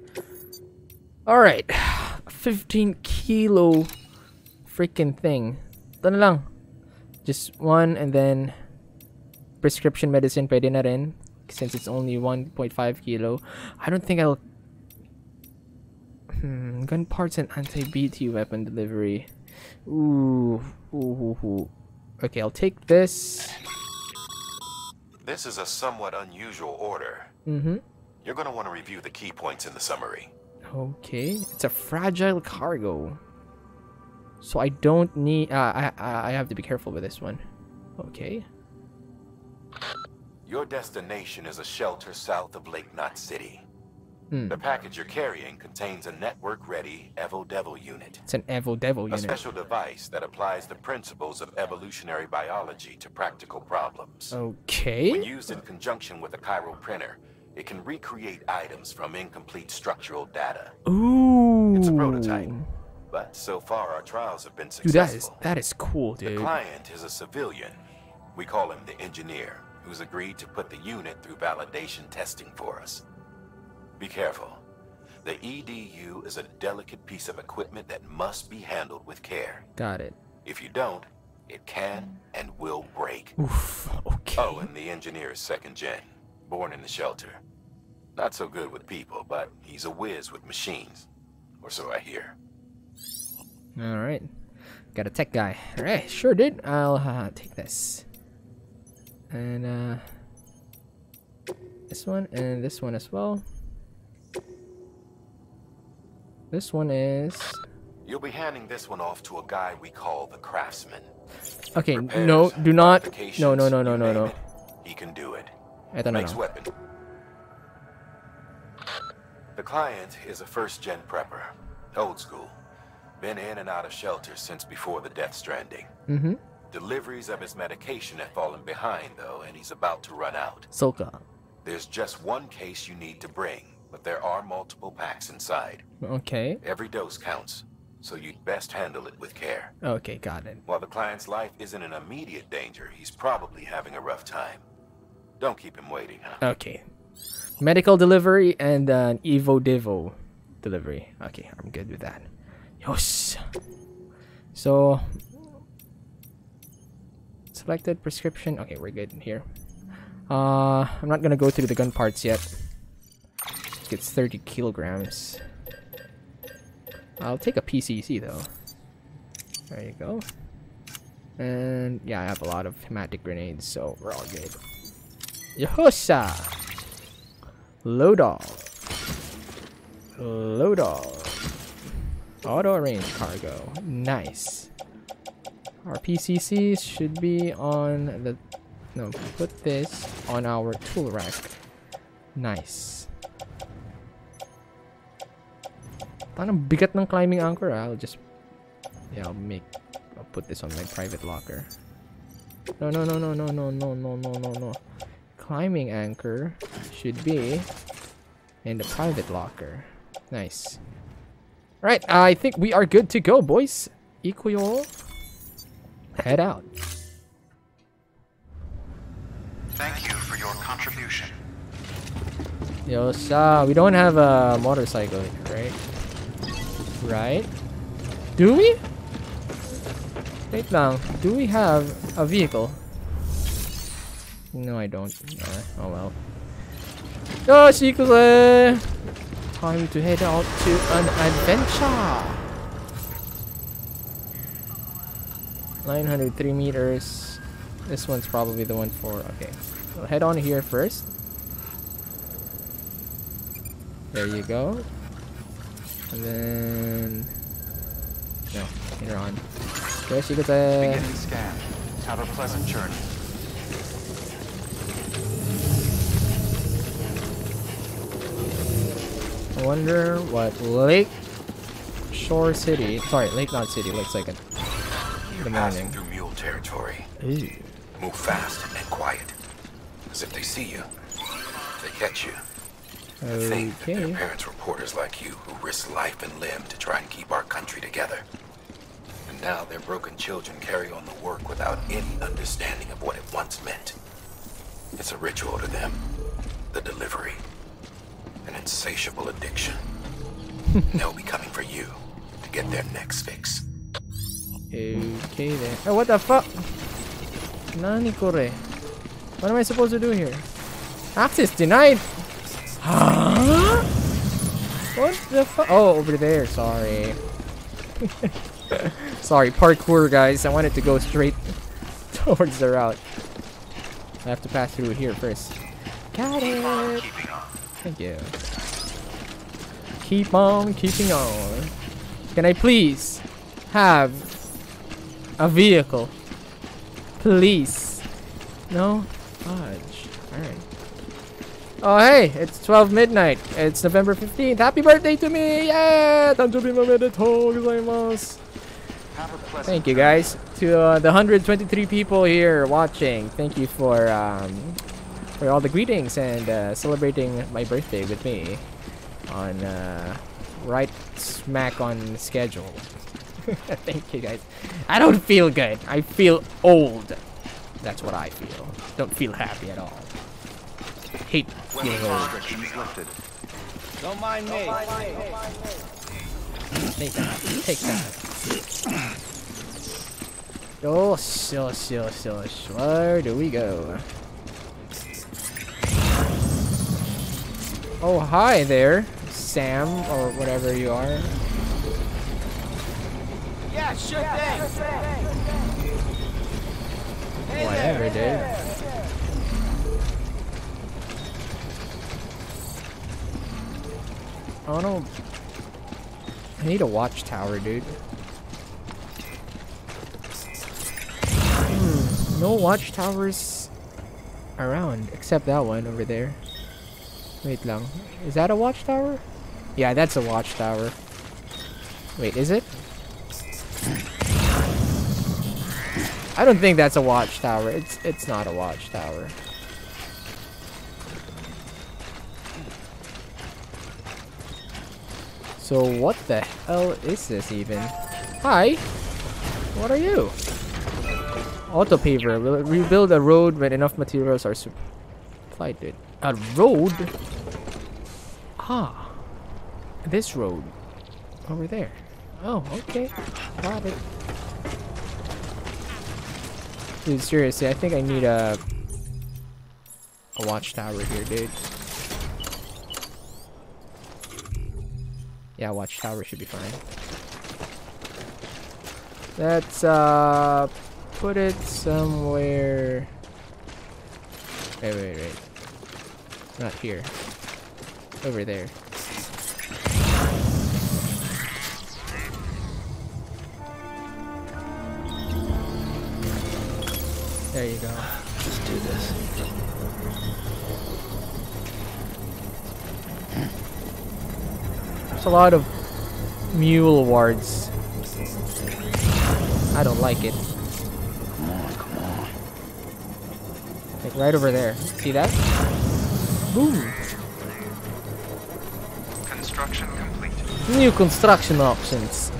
Alright. 15 kilo freaking thing. Ito na lang. Just one, and then prescription medicine pwede na rin. since it's only 1.5 kilo. I don't think I'll... gun parts and anti-BT weapon delivery. Ooh. Okay, I'll take this. This is a somewhat unusual order. You're going to want to review the key points in the summary. Okay, it's a fragile cargo. So I don't need... I have to be careful with this one. Okay. Your destination is a shelter south of Lake Knot City. The package you're carrying contains a network-ready EvoDevo unit. It's an EvoDevo unit. A special device that applies the principles of evolutionary biology to practical problems. Okay. When used in conjunction with a chiral printer, it can recreate items from incomplete structural data. Ooh. It's a prototype, but so far our trials have been successful. Dude, that is cool, dude. The client is a civilian. We call him the engineer, who's agreed to put the unit through validation testing for us. Be careful. The EDU is a delicate piece of equipment that must be handled with care. Got it. If you don't, it can and will break. Oof, okay. Oh, and the engineer is second gen, born in the shelter. Not so good with people, but he's a whiz with machines. Or so I hear. Alright. Got a tech guy. Alright, sure dude. I'll take this. And this one and this one as well. This one is... You'll be handing this one off to a guy we call the craftsman. Okay, repairs, no, do not... No, no, no, no, no, no. He can do it. I don't know. Next weapon. The client is a first-gen prepper. Old school. Been in and out of shelter since before the Death Stranding. Deliveries of his medication have fallen behind, though, and he's about to run out. Soka. There's just one case you need to bring. But there are multiple packs inside. Okay. Every dose counts, so you'd best handle it with care. Okay, got it. While the client's life isn't in immediate danger, he's probably having a rough time. Don't keep him waiting, huh? Okay. Medical delivery and an EvoDevo delivery. Okay, I'm good with that. Yes. So... Selected prescription. Okay, we're good here. I'm not gonna go through the gun parts yet. It's 30 kilograms. I'll take a PCC though. There you go. And yeah, I have a lot of hematic grenades, so we're all good. Yehosa! Lodol. Auto range cargo. Nice. Our PCCs should be on the... No, put this on our tool rack. Nice. Tanang bigat ng climbing anchor. I'll just... Yeah, I'll put this on my private locker. No, no, no, no, no, no, no, no, no, no, no. Climbing anchor should be in the private locker. Nice. Alright, I think we are good to go, boys. Ikuyo, head out. Thank you for your contribution. Yosa, we don't have a motorcycle here, right? Right? Do we? Wait lang. Do we have a vehicle? No, I don't. Oh well. Yoshikule! Time to head out to an adventure! 903 meters. This one's probably the one for... Okay. We'll head on here first. There you go. And then... No, later on. Yes, you get the... Beginning scan. Have a pleasant journey. I wonder what Lake Shore City... Sorry, Lake Knot City looks like in the morning. Through mule territory. Ooh. Move fast and quiet. Because if they see you, they catch you. Okay. Think that their parents were porters like you who risked life and limb to try and keep our country together. And now their broken children carry on the work without any understanding of what it once meant. It's a ritual to them. The delivery. An insatiable addiction. They'll be coming for you to get their next fix. Okay then. Oh, what the fuck? Nani kore? What am I supposed to do here? Access denied. Huh? What the fuck? Oh, over there. Sorry. Sorry, parkour, guys. I wanted to go straight towards the route. I have to pass through here first. Got it. Thank you. Keep on keeping on. Can I please have a vehicle? Please. No? Fudge. Alright. Oh, hey. It's 12 midnight. It's November 15th. Happy birthday to me. Yeah. Thank you, guys. To the 123 people here watching. Thank you for all the greetings and celebrating my birthday with me on right smack on schedule. Thank you, guys. I don't feel good. I feel old. That's what I feel. Don't feel happy at all. Hate feeling old. Don't mind me. Take that. Take that. Oh, so. Where do we go? Oh, hi there, Sam, or whatever you are. Yeah, sure thing. Whatever, dude. Oh no. I need a watchtower, dude. No watchtowers around, except that one over there. Wait lang. Is that a watchtower? Yeah, that's a watchtower. Wait, is it? I don't think that's a watchtower. It's not a watchtower. So what the hell is this even? Hi! What are you? Autopaver. Will rebuild a road when enough materials are supplied, dude. A road? Ah. This road. Over there. Oh, okay. Got it. Dude, seriously, I think I need a watchtower here, dude. Yeah, watchtower should be fine. Let's put it somewhere. Wait. Not here. Over there. There you go. Just do this. There's a lot of mule wards. I don't like it. Come on. Like right over there. See that? Boom. Construction complete. New construction options.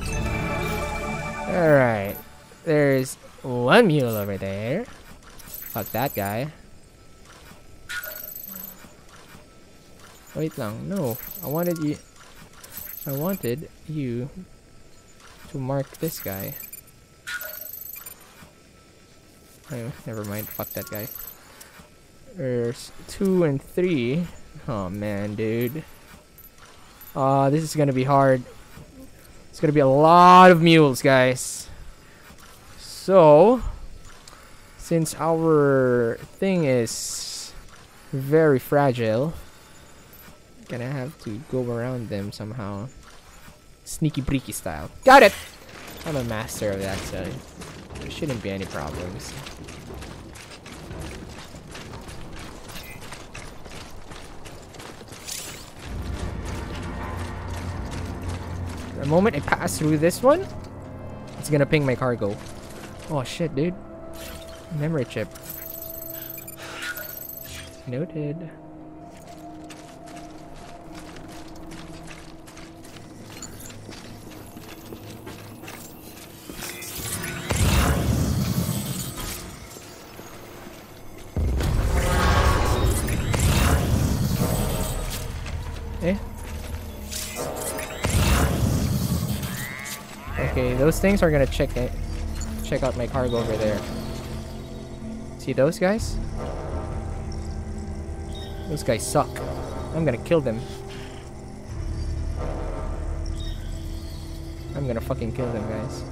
Alright. There's one mule over there. Fuck that guy. Wait lang, no. I wanted you to mark this guy. Oh, never mind, fuck that guy. There's 2 and 3. Oh man, dude. This is gonna be hard. It's gonna be a lot of mules, guys. So, since our thing is very fragile, gonna have to go around them somehow. Sneaky breaky style. Got it! I'm a master of that, so there shouldn't be any problems. The moment I pass through this one, it's gonna ping my cargo. Oh shit, dude. Memory chip. Noted. Eh? Okay, those things are gonna check out my cargo over there. See those guys? Those guys suck. I'm gonna kill them. I'm gonna fucking kill them, guys.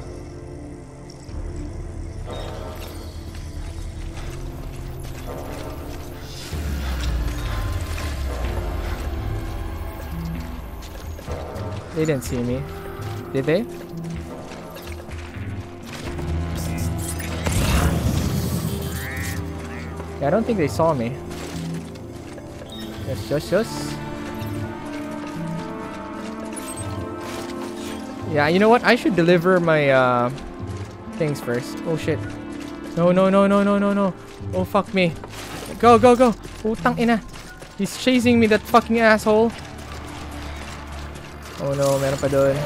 They didn't see me, did they? Yeah, I don't think they saw me. Yes. Yeah, you know what? I should deliver my things first. Oh shit! No! Oh fuck me! Go! Oh tangina! He's chasing me, that fucking asshole! Oh no, meron pa dun.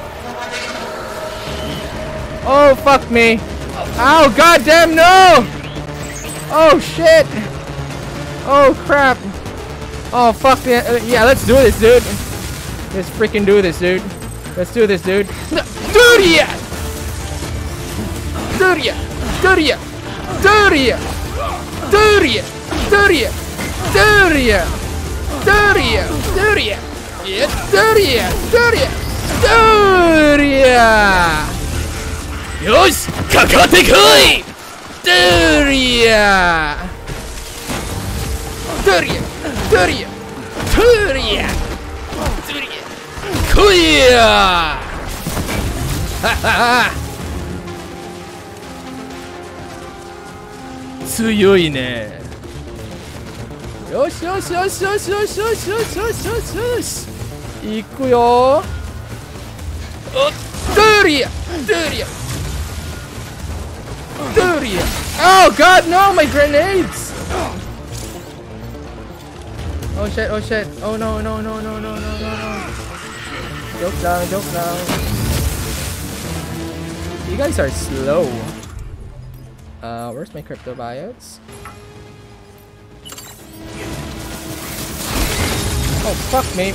Oh, fuck me. Ow, goddamn no! Oh, shit. Oh, crap. Oh, fuck me. Yeah, let's do this, dude. Let's freaking do this, dude. Let's do this, dude. Duria! Yeah, Doria! Yosh, kakate koi! Doria! Koya! Ha! Tsuyoi ne. Yosh. 行くよ。ドゥリア。Oh god no, my grenades. Oh shit. Oh no. Joke down. You guys are slow. Where's my crypto biotes? Oh fuck me.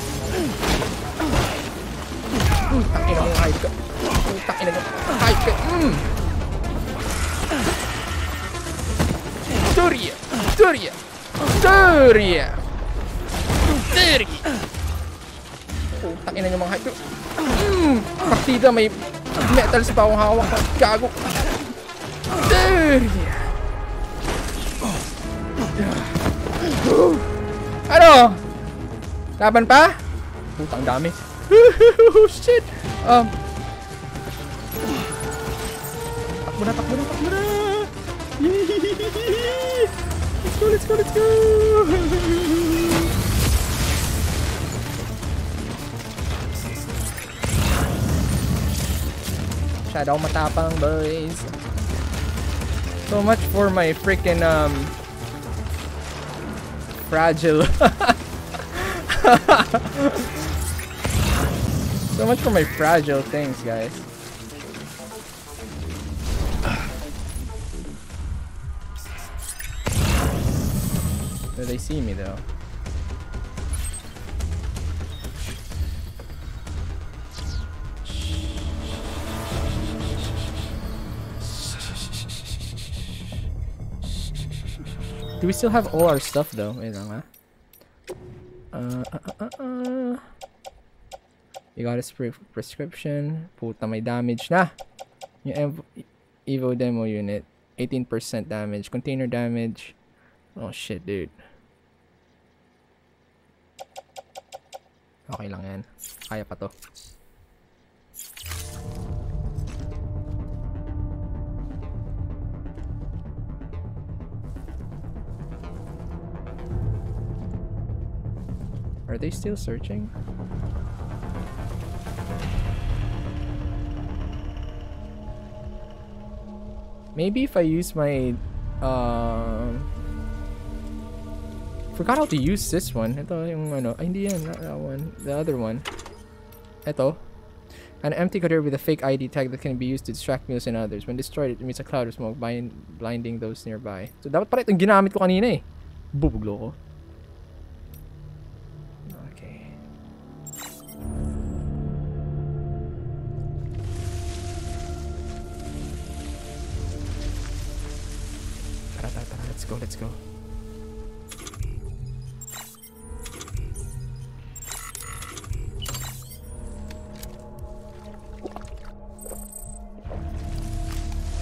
Partida may metal sa bawang hawak. Gago. Ano? Laban pa? Putang dami. Oh shit. Takbo na. Let's go. Shadow matapang, boys. So much for my freaking fragile. So much for my fragile things, guys. Do they see me though? Do we still have all our stuff though? Wait, huh? You got a prescription. Puta, may damage na. Yung Evo demo unit, 18% damage. Container damage. Oh shit, dude. Okay lang yan. Kaya pa to. Are they still searching? Maybe if I use my... forgot how to use this one. Ito yung ano. Ay, hindi yan. Not that one. The other one. Ito. An empty container with a fake ID tag that can be used to distract mules and others. When destroyed, it emits a cloud of smoke, blinding those nearby. So, dapat pala itong ginamit ko kanina eh. Bubuglo ko. go, let's go.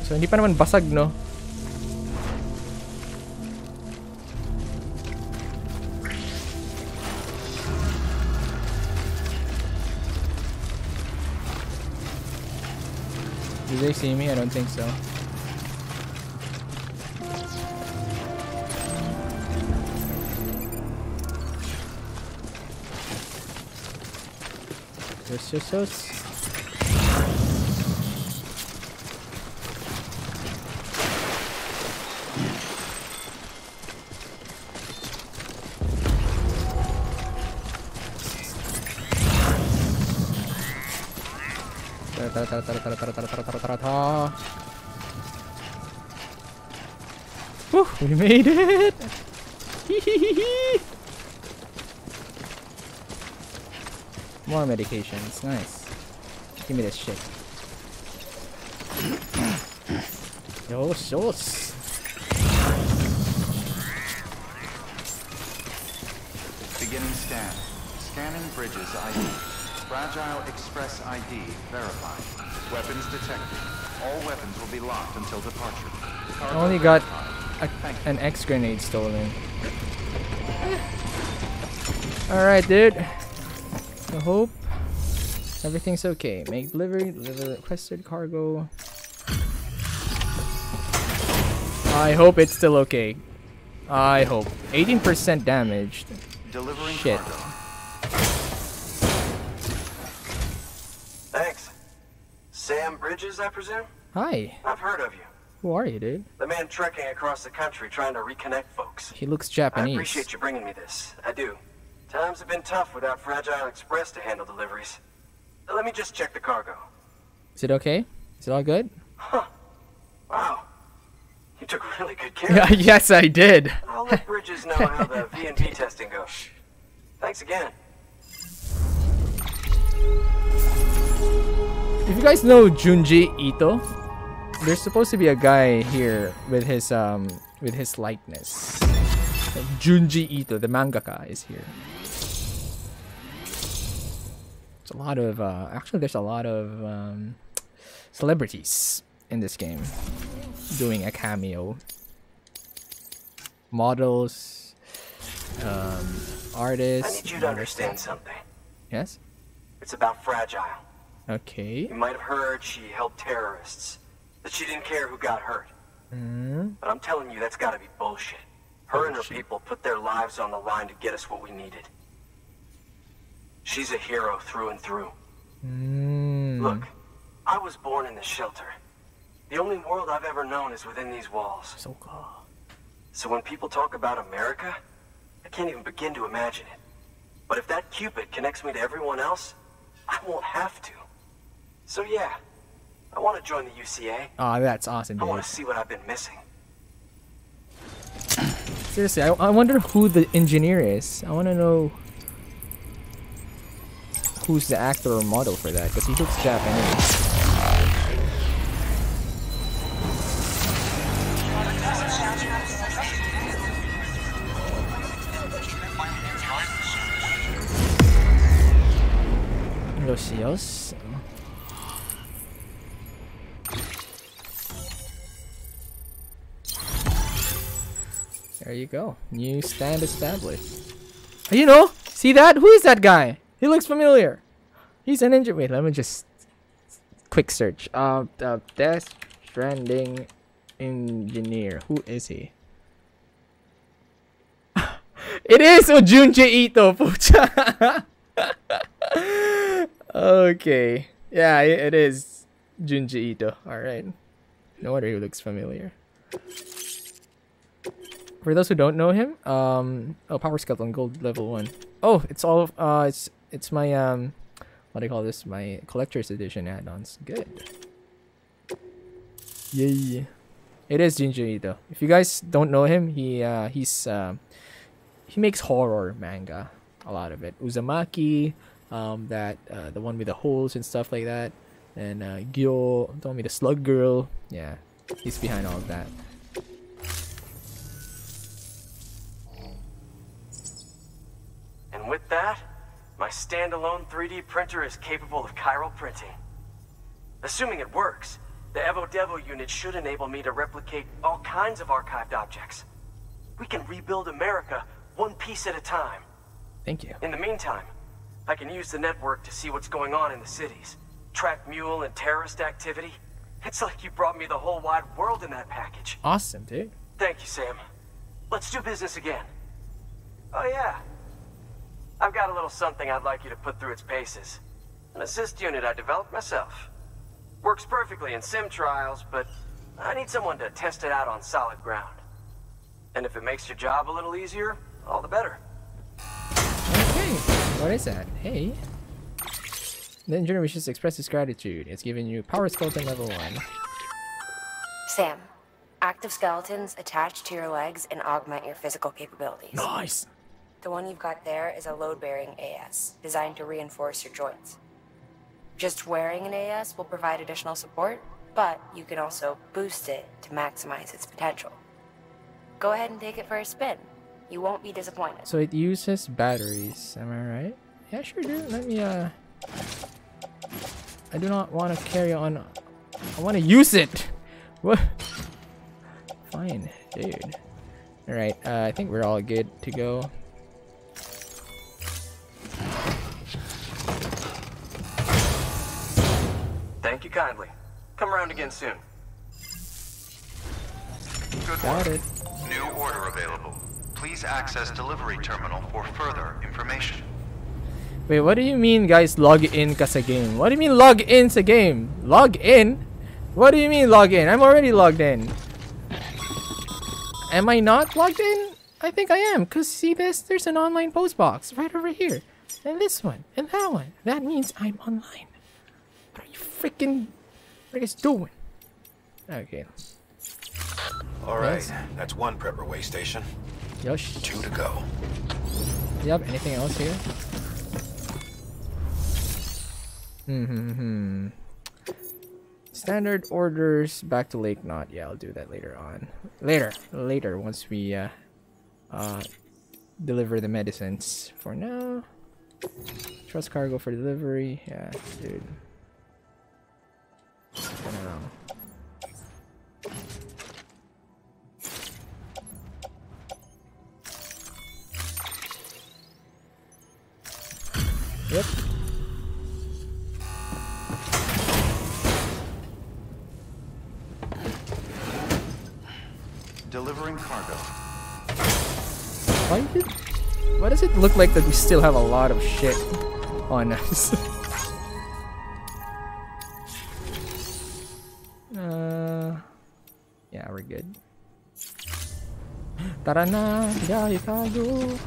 So, hindi pa naman basag, no? Do they see me? I don't think so. Just Whew, we made it. More medications, nice. Give me this shit. Yo, sauce. Beginning scan. Scanning Bridges ID. Fragile Express ID verified. Weapons detected. All weapons will be locked until departure. I only got an X grenade stolen. Alright, dude. I hope everything's okay. Make delivery, deliver requested cargo. I hope it's still okay. I hope. 18% damaged. Delivering shit. Cargo. Sam Bridges, I presume? Hi. I've heard of you. Who are you, dude? The man trekking across the country trying to reconnect folks. He looks Japanese. I appreciate you bringing me this. I do. Times have been tough without Fragile Express to handle deliveries. Let me just check the cargo. Is it okay? Is it all good? Huh. Wow. You took really good care of it. Yes, I did. I'll let Bridges know how the V&V testing goes. Thanks again. If you guys know Junji Ito, there's supposed to be a guy here with his likeness. Junji Ito, the mangaka, is here. It's a lot of actually, there's a lot of celebrities in this game doing a cameo. Models, artists. I need you to understand something. Yes. It's about Fragile. Okay. You might have heard she helped terrorists. That she didn't care who got hurt. Mm. But I'm telling you, that's gotta be bullshit. Her and her people put their lives on the line to get us what we needed. She's a hero through and through. Mm. Look, I was born in this shelter. The only world I've ever known is within these walls. So cool. So when people talk about America, I can't even begin to imagine it. But if that Cupid connects me to everyone else, I won't have to. So yeah, I want to join the UCA. Oh, that's awesome, dude. I want to see what I've been missing. Seriously, I wonder who the engineer is. I want to know who's the actor or model for that, because he looks Japanese. Los there you go. New stand established. You know, see that? Who is that guy? He looks familiar. He's an ninja. Wait, let me just quick search. The Death Stranding engineer. Who is he? It is Junji Ito, pucha. Okay. Yeah, it is Junji Ito. All right. No wonder he looks familiar. For those who don't know him, oh, Power Skeleton, gold level 1. Oh, it's all of, it's my, what do you call this? My collector's edition add-ons. Good. Yay. It is Junji Ito. If you guys don't know him, he makes horror manga. A lot of it. Uzumaki, the one with the holes and stuff like that. And, Gyo, don't me the Slug Girl. Yeah, he's behind all of that. at that, my standalone 3D printer is capable of chiral printing. Assuming it works, the EvoDevo unit should enable me to replicate all kinds of archived objects. We can rebuild America one piece at a time. Thank you. In the meantime, I can use the network to see what's going on in the cities. Track mule and terrorist activity. It's like you brought me the whole wide world in that package. Awesome, dude. Thank you, Sam. Let's do business again. Oh, yeah. I've got a little something I'd like you to put through its paces. An assist unit I developed myself. Works perfectly in sim trials, but I need someone to test it out on solid ground. And if it makes your job a little easier, all the better. Okay. What is that? Hey. The engineer wishes to express his gratitude. It's giving you Power Skeleton level 1. Sam, active skeletons attach to your legs and augment your physical capabilities. Nice! The one you've got there is a load-bearing AS, designed to reinforce your joints. Just wearing an AS will provide additional support, but you can also boost it to maximize its potential. Go ahead and take it for a spin. You won't be disappointed. So it uses batteries, am I right? Yeah, sure, dude. Let me, I do not want to carry on. I want to use it. What? Fine, dude. All right. I think we're all good to go. Thank you kindly. Come around again soon. Good work. New order available. Please access delivery terminal for further information. Wait, what do you mean, guys, log in ka sa game? What do you mean log in sa game? Log in? What do you mean log in? I'm already logged in. Am I not logged in? I think I am, because see this? There's an online post box right over here. And this one. And that one. That means I'm online. What are you freaking... What are you guys doing? Okay. Alright, nice. That's one prepper way station. Yosh. Two to go. Yep, anything else here? Standard orders back to Lake Knot. Yeah, I'll do that later on. Later, once we deliver the medicines. For now, trust cargo for delivery. Yeah, dude. Yep. Delivering cargo. Why does it look like that we still have a lot of shit on us? Yeah, we're good. Tara na, yahi tago.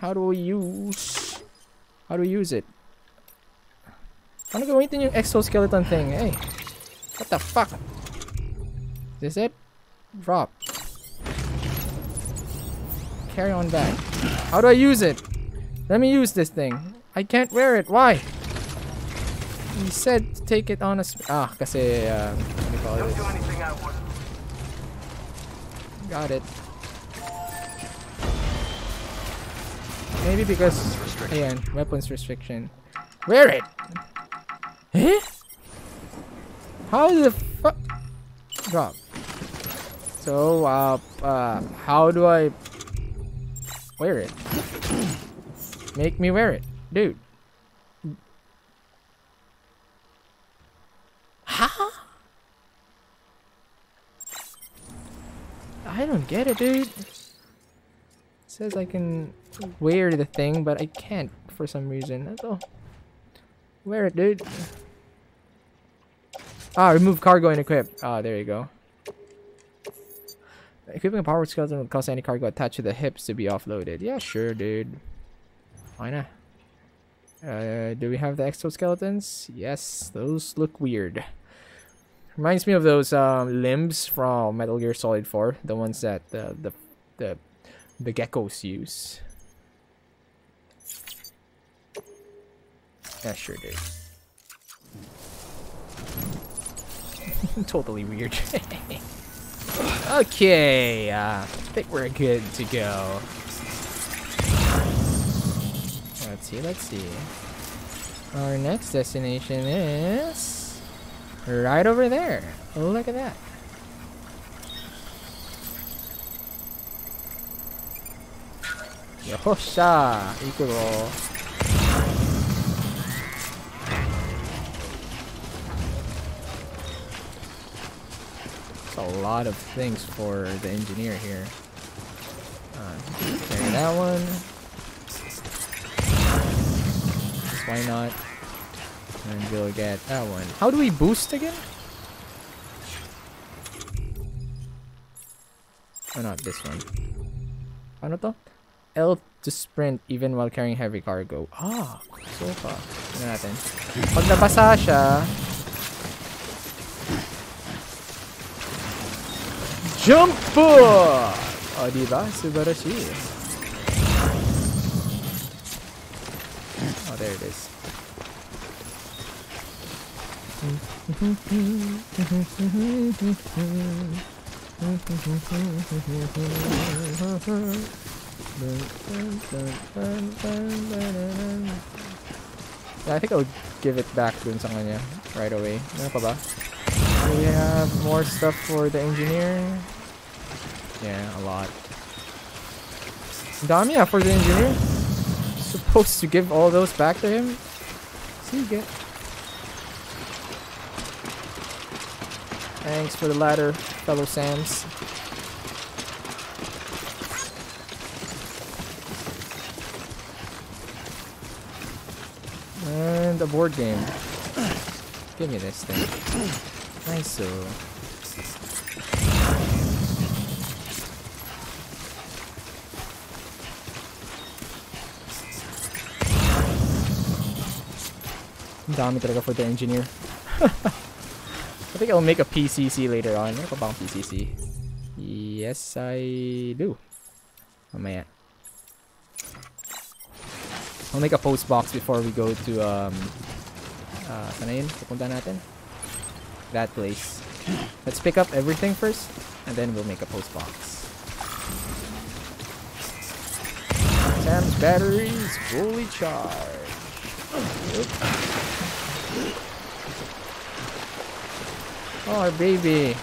How do we use it? Ano gawin yung exoskeleton thing? Hey. What the fuck? Is this it? Drop. Carry on back. How do I use it? Let me use this thing. I can't wear it. Why? He said to take it on a... kasi... what do you call it? Don't do anything I want. Got it. Maybe because... Ayan. Weapons restriction. Wear it! Eh? How the fuck? Drop. So, how do I wear it? Make me wear it, dude. Huh? I don't get it, dude. It says I can wear the thing, but I can't for some reason. That's all. Wear it, dude. Ah, remove cargo and equip. Ah, there you go. Equipping a power skeleton will cause any cargo attached to the hips to be offloaded. Yeah, sure, dude. Why not? Do we have the exoskeletons? Yes, those look weird. Reminds me of those limbs from Metal Gear Solid 4. The ones that the geckos use. Yeah, sure, dude. Totally weird. Okay, think we're good to go. Let's see, let's see. Our next destination is right over there. Look at that. Yosha! Ikudo. A lot of things for the engineer here. Carry that one. Why not? And we'll get that one. How do we boost again? Oh, not this one. Ano to? L to sprint even while carrying heavy cargo. Ah, so far. Tignan natin. Pag nabasa siya, jump! Oh, diba? Subarashi. Oh, there it is. Yeah, I think I'll give it back dun sa kanya right away. Ano pa ba? We have more stuff for the engineer. Yeah, a lot. Damia for the engineer. Supposed to give all those back to him. See you get. Thanks for the ladder, fellow Sams. And a board game. Give me this thing. Nice so. Dami talaga for the engineer. I think I'll make a PCC later on. Ano ba ang PCC? Yes, I do. Mamaya. I'll make a post box before we go to sanayin? Pupunta natin? That place. Let's pick up everything first, and then we'll make a post box. Sam's batteries fully charged. Oh, our baby.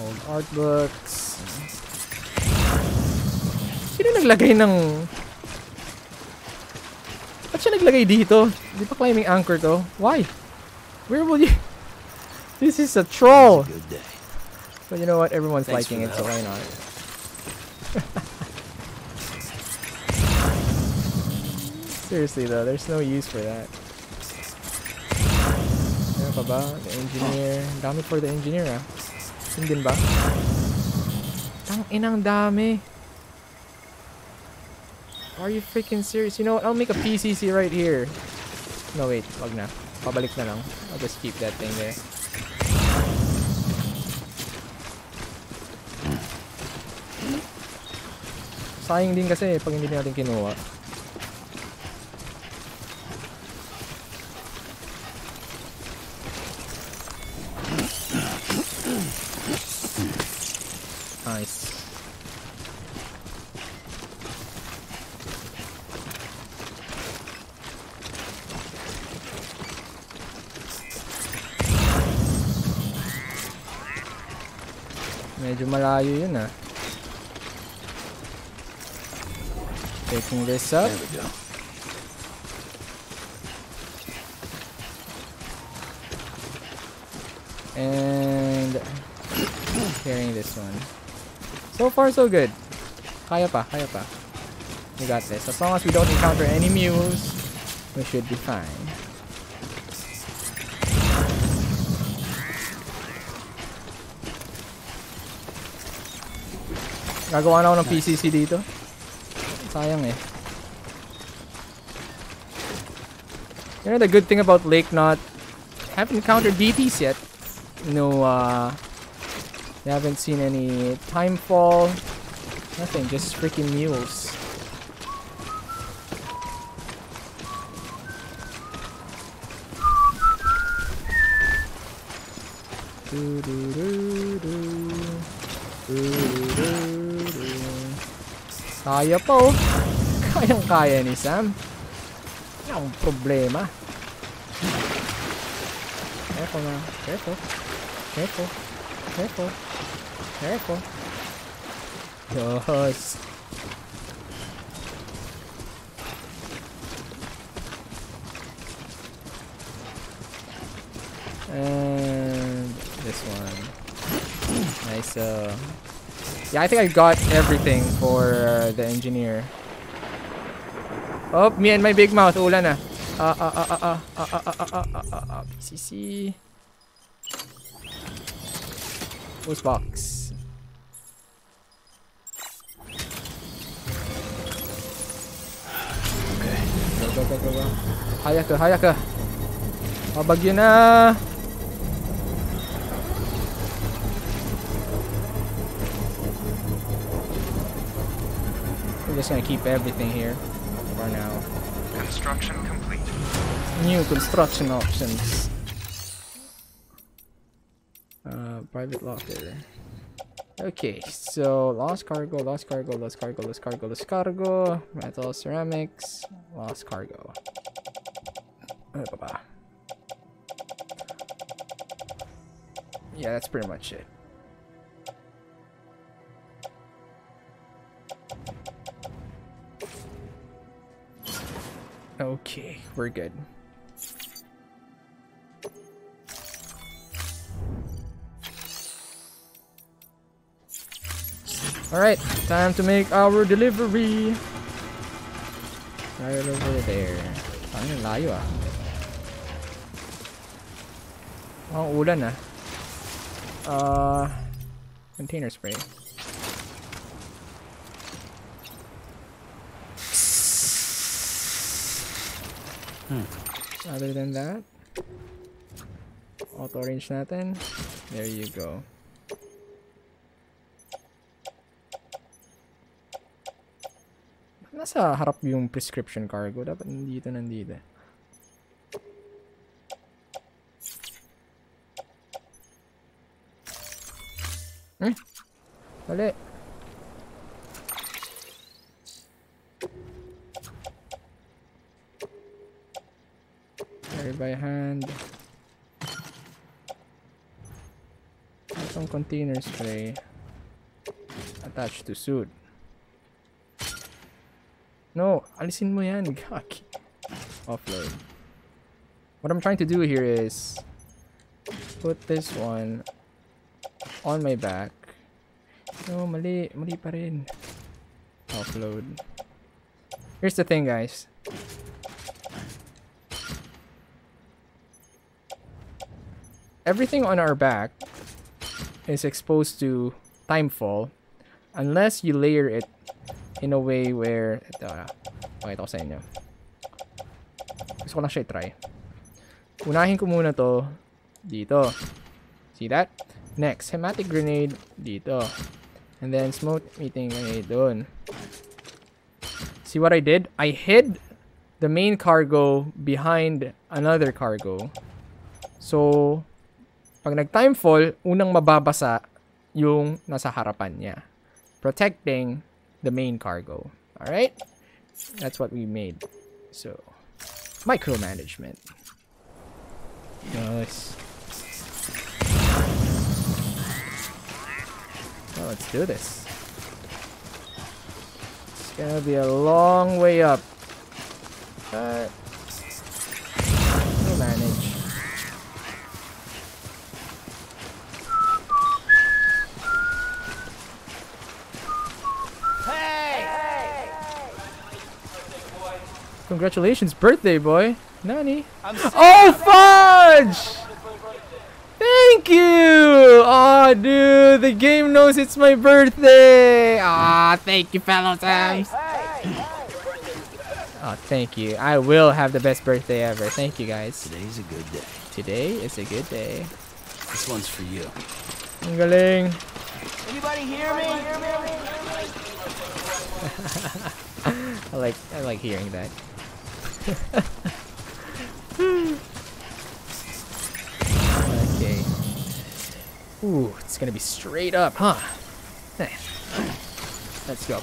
Old art books. Sino naglagay ng... Ba't siya naglagay dito? Di pa climbing anchor to? Why? Where will you... This is a troll! But you know what? Everyone's liking it, so why not? Seriously though, there's no use for that. The engineer. Dami for the engineer, ah. Sindin ba? Tang inang dami. Are you freaking serious? You know what? I'll make a PCC right here. No, wait. Wag na. Pabalik na lang. I'll just keep that thing there. Sayang din kasi pag hindi natin kinuha. Nice. Medyo malayo yun ah. Taking this up. There we go. And carrying this one. So far so good. Kaya pa, kaya pa. We got this. As long as we don't encounter any mules, we should be fine. Gagawa na ako ng PCC dito. Sayang eh. You know the good thing about Lake Knot? Haven't encountered BTs yet. No, I haven't seen any time fall. Nothing, just freaking mules. Kaya po. Kayang-kaya ni Sam. Walang problema. Eto na. Eto. Eto. Eto. Eto. Diyos. And this one. Nice. Yeah, I think I got everything for the engineer. Oh, me and my big mouth. Ulan na. PCC. Who's box? Okay. Go, go, go, go. Hayaka, hayaka. Oh, bagyo na. We're just gonna keep everything here for now. Construction complete. New construction options. Private locker. Okay, so lost cargo, lost cargo, lost cargo, lost cargo, lost cargo. Metal, ceramics, lost cargo. Yeah, that's pretty much it. Okay, we're good. Alright, time to make our delivery. Right over there. Ang layo ah. Oh, ulan ah. Container spray. Other than that, auto range natin. There you go. Nasa harap yung prescription cargo. Dapat nandito, nandito. Hmm? Mali. By hand. Some container spray attached to suit. No, alisin mo yan. Gaki. Offload. What I'm trying to do here is put this one on my back. No, mali, mali pa rin. Offload. Here's the thing, guys. Everything on our back is exposed to timefall unless you layer it in a way where pakita ko sa inyo. Gusto ko lang siya i-try. Unahin ko muna to dito. See that? Next, hematic grenade dito. And then smoke meeting grenade doon. See what I did? I hid the main cargo behind another cargo. So pag nag-timefall, unang mababasa yung nasa harapan niya. Protecting the main cargo. Alright? That's what we made. So, micromanagement. Nice. Well, let's do this. It's gonna be a long way up. But we'll manage. Congratulations, birthday boy. Nani? Oh, fudge! Thank you! Oh, dude, the game knows it's my birthday! Ah, thank you, fellow Tams. Oh, thank you. I will have the best birthday ever. Thank you, guys. Today's a good day. Today is a good day. This one's for you. Ang galing. Anybody hear me? I like hearing that. Okay. Ooh, it's gonna be straight up, huh? Hey, let's go.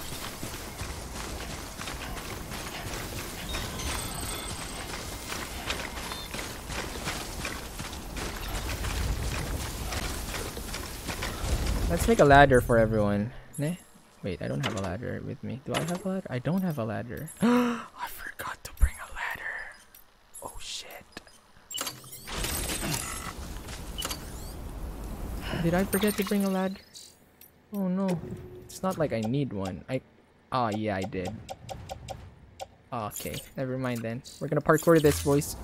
Let's make a ladder for everyone. Nah, wait, I don't have a ladder with me. Do I have a ladder? I don't have a ladder. I forgot to bring a ladder. Oh shit. Did I forget to bring a ladder? Oh no. It's not like I need one. Oh yeah, I did. Okay, never mind then. We're gonna parkour this, boys.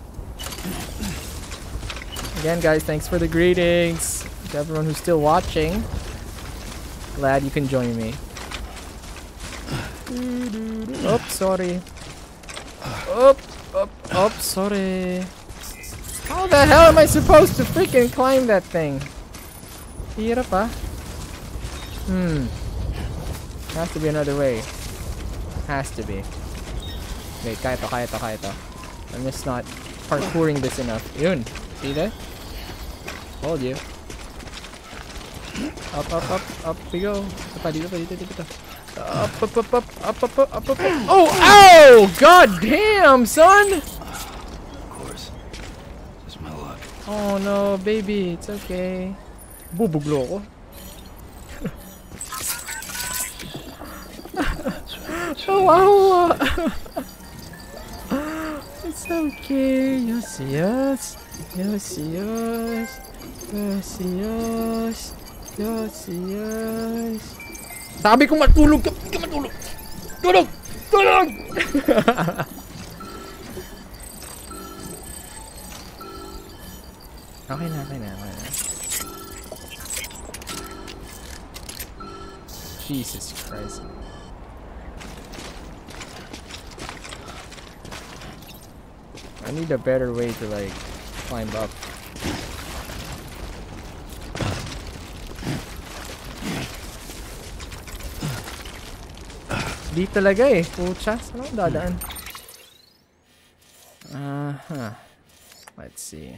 Again, guys, thanks for the greetings. To everyone who's still watching, glad you can join me. Oh, sorry. Oh, sorry. How the hell am I supposed to freaking climb that thing? Here up, huh? Has to be another way. Has to be. Wait, kaito. I'm just not parkouring this enough. Yun, see that? Hold you. Up we go. Up. Oh, god damn, son! Of course. Just my luck. Oh no, baby, it's okay. Bubuglo. Oh, it's okay. You'll see us. Yes. Sabi kong matulog ka, hindi ka matulog. Tulog! Okay na. Jesus Christ. I need a better way to like climb up. Di talaga eh. Pucha, saan ang dadaan? Let's see.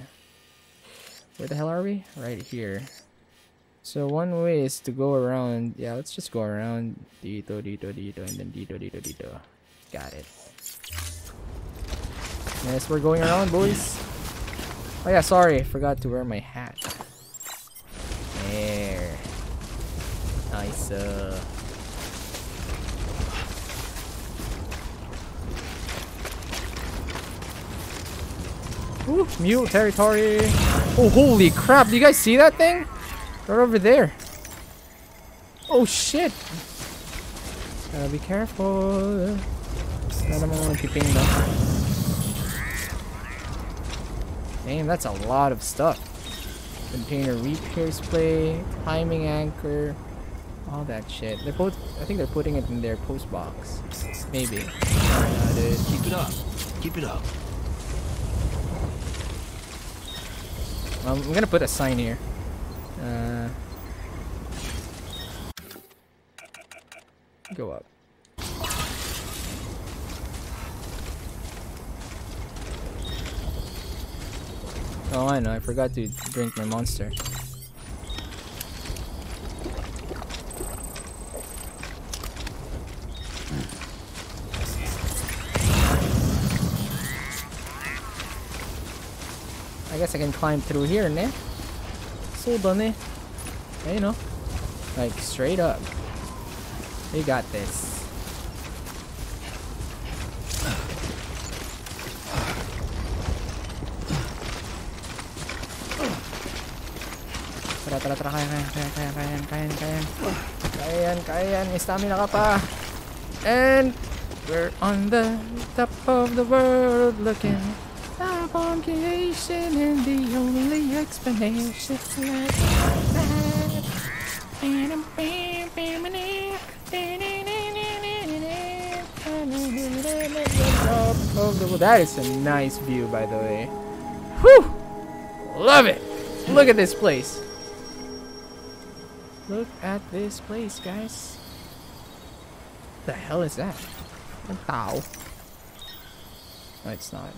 Where the hell are we? Right here. So one way is to go around. Yeah, let's just go around. Dito, and then dito. Got it. Yes, we're going around, boys. Oh yeah, sorry. Forgot to wear my hat. There. Nice. Ooh, mule territory. Oh, holy crap. Do you guys see that thing? Right over there. Oh, shit. Gotta be careful. Damn, that's a lot of stuff. Container repairs play, timing anchor, all that shit. They're both, I think they're putting it in their post box. Maybe. Keep it up. I'm gonna put a sign here. Go up. Oh, I know. I forgot to drink my monster. I guess I can climb through here, né? So done, you know, like straight up. We got this. Kayan, stamina ka pa. And we're on the top of the world looking. Upon creation, and the only explanation is that is a nice view, by the way. Whew! Love it! Look at this place. Look at this place, guys. What the hell is that? Ow. No, it's not.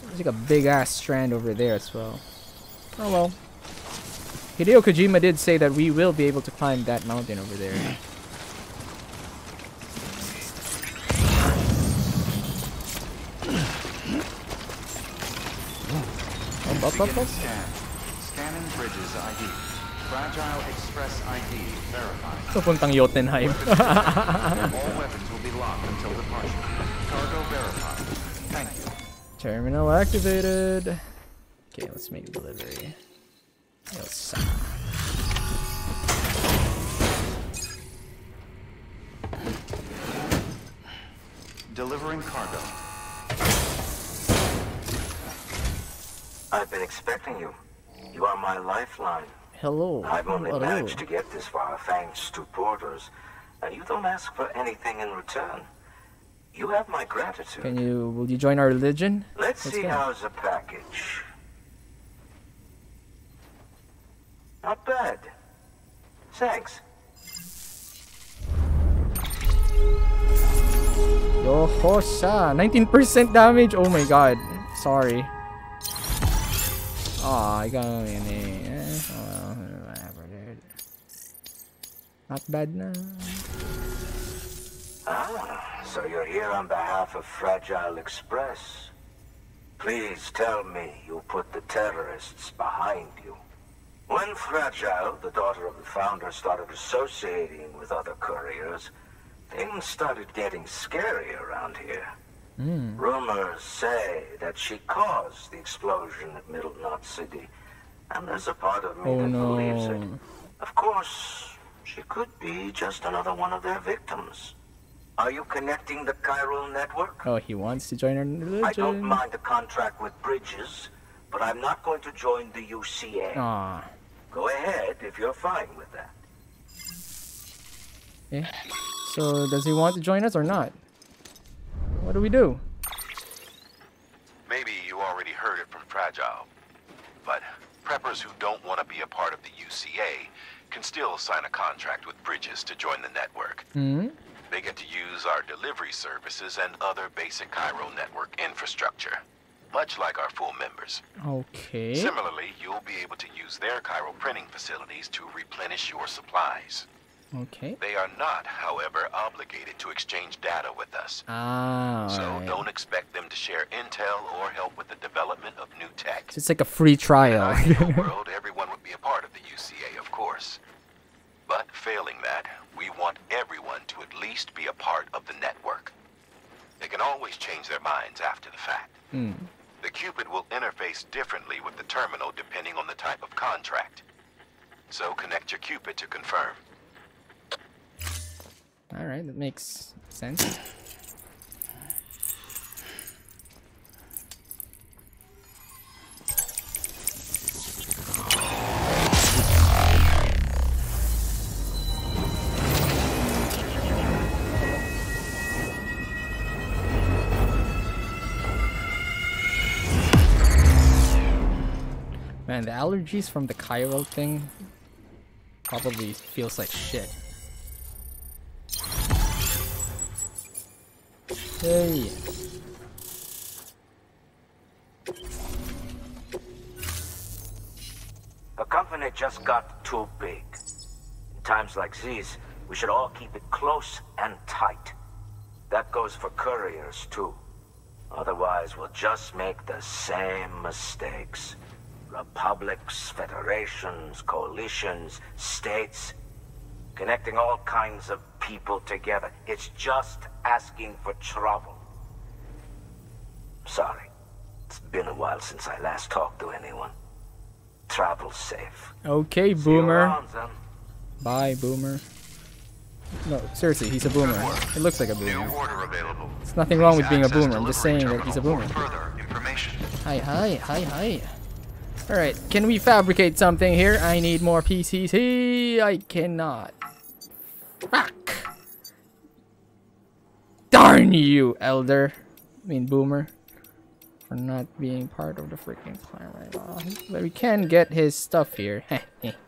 There's like a big ass strand over there as well. Oh well. Hideo Kojima did say that we will be able to climb that mountain over there. Up. Scan and Bridges ID. Fragile Express ID verified. Pupuntang Jotunheim. All weapons will be locked until departure. Cargo verified. Thank you. Terminal activated. Okay, let's make delivery. Yes. Delivering cargo. I've been expecting you. You are my lifeline. Hello. I've only managed to get this far thanks to porters, and you don't ask for anything in return. You have my gratitude. Can you? Will you join our religion? Let's see how's the package. Not bad. Thanks. Yo hosa, 19% damage. Oh my god. Sorry. Aw, I got in here. Oh, whatever, dude. Not bad now. Ah, so you're here on behalf of Fragile Express. Please tell me you put the terrorists behind you. When Fragile, the daughter of the founder, started associating with other couriers, things started getting scary around here. Mm. Rumors say that she caused the explosion at Middle Knot City, and there's a part of me that believes it. Of course, she could be just another one of their victims. Are you connecting the Chiral network? Oh, he wants to join our religion. I don't mind the contract with Bridges, but I'm not going to join the UCA. Aww. Go ahead if you're fine with that. Okay. So, does he want to join us or not? What do we do? Maybe you already heard it from Fragile, but preppers who don't want to be a part of the UCA can still sign a contract with Bridges to join the network. Mm-hmm. They get to use our delivery services and other basic Chiral network infrastructure, much like our full members. Okay. Similarly, you'll be able to use their Chiral printing facilities to replenish your supplies. Okay. They are not, however, obligated to exchange data with us. Ah. So don't expect them to share intel or help with the development of new tech. So it's like a free trial. In our world, everyone would be a part of the UCA, of course. But failing that, we want everyone to at least be a part of the network. They can always change their minds after the fact. Mm. The Cupid will interface differently with the terminal depending on the type of contract. So connect your Cupid to confirm. Alright, that makes sense. Man, the allergies from the Chiral thing probably feels like shit. Hey. The company just got too big. In times like these, we should all keep it close and tight. That goes for couriers too. Otherwise, we'll just make the same mistakes. Republics, federations, coalitions, states. Connecting all kinds of people together. It's just asking for trouble. Sorry. It's been a while since I last talked to anyone. Travel safe. Okay, Boomer. Around, bye, Boomer. No, seriously, he's a Boomer. It looks like a Boomer. There's nothing wrong with being a Boomer. I'm just saying that he's a Boomer. Hi. Alright, can we fabricate something here? I need more PCC. I cannot. Fuck! Darn you, Elder. I mean, Boomer. For not being part of the freaking clan right now. But we can get his stuff here. Never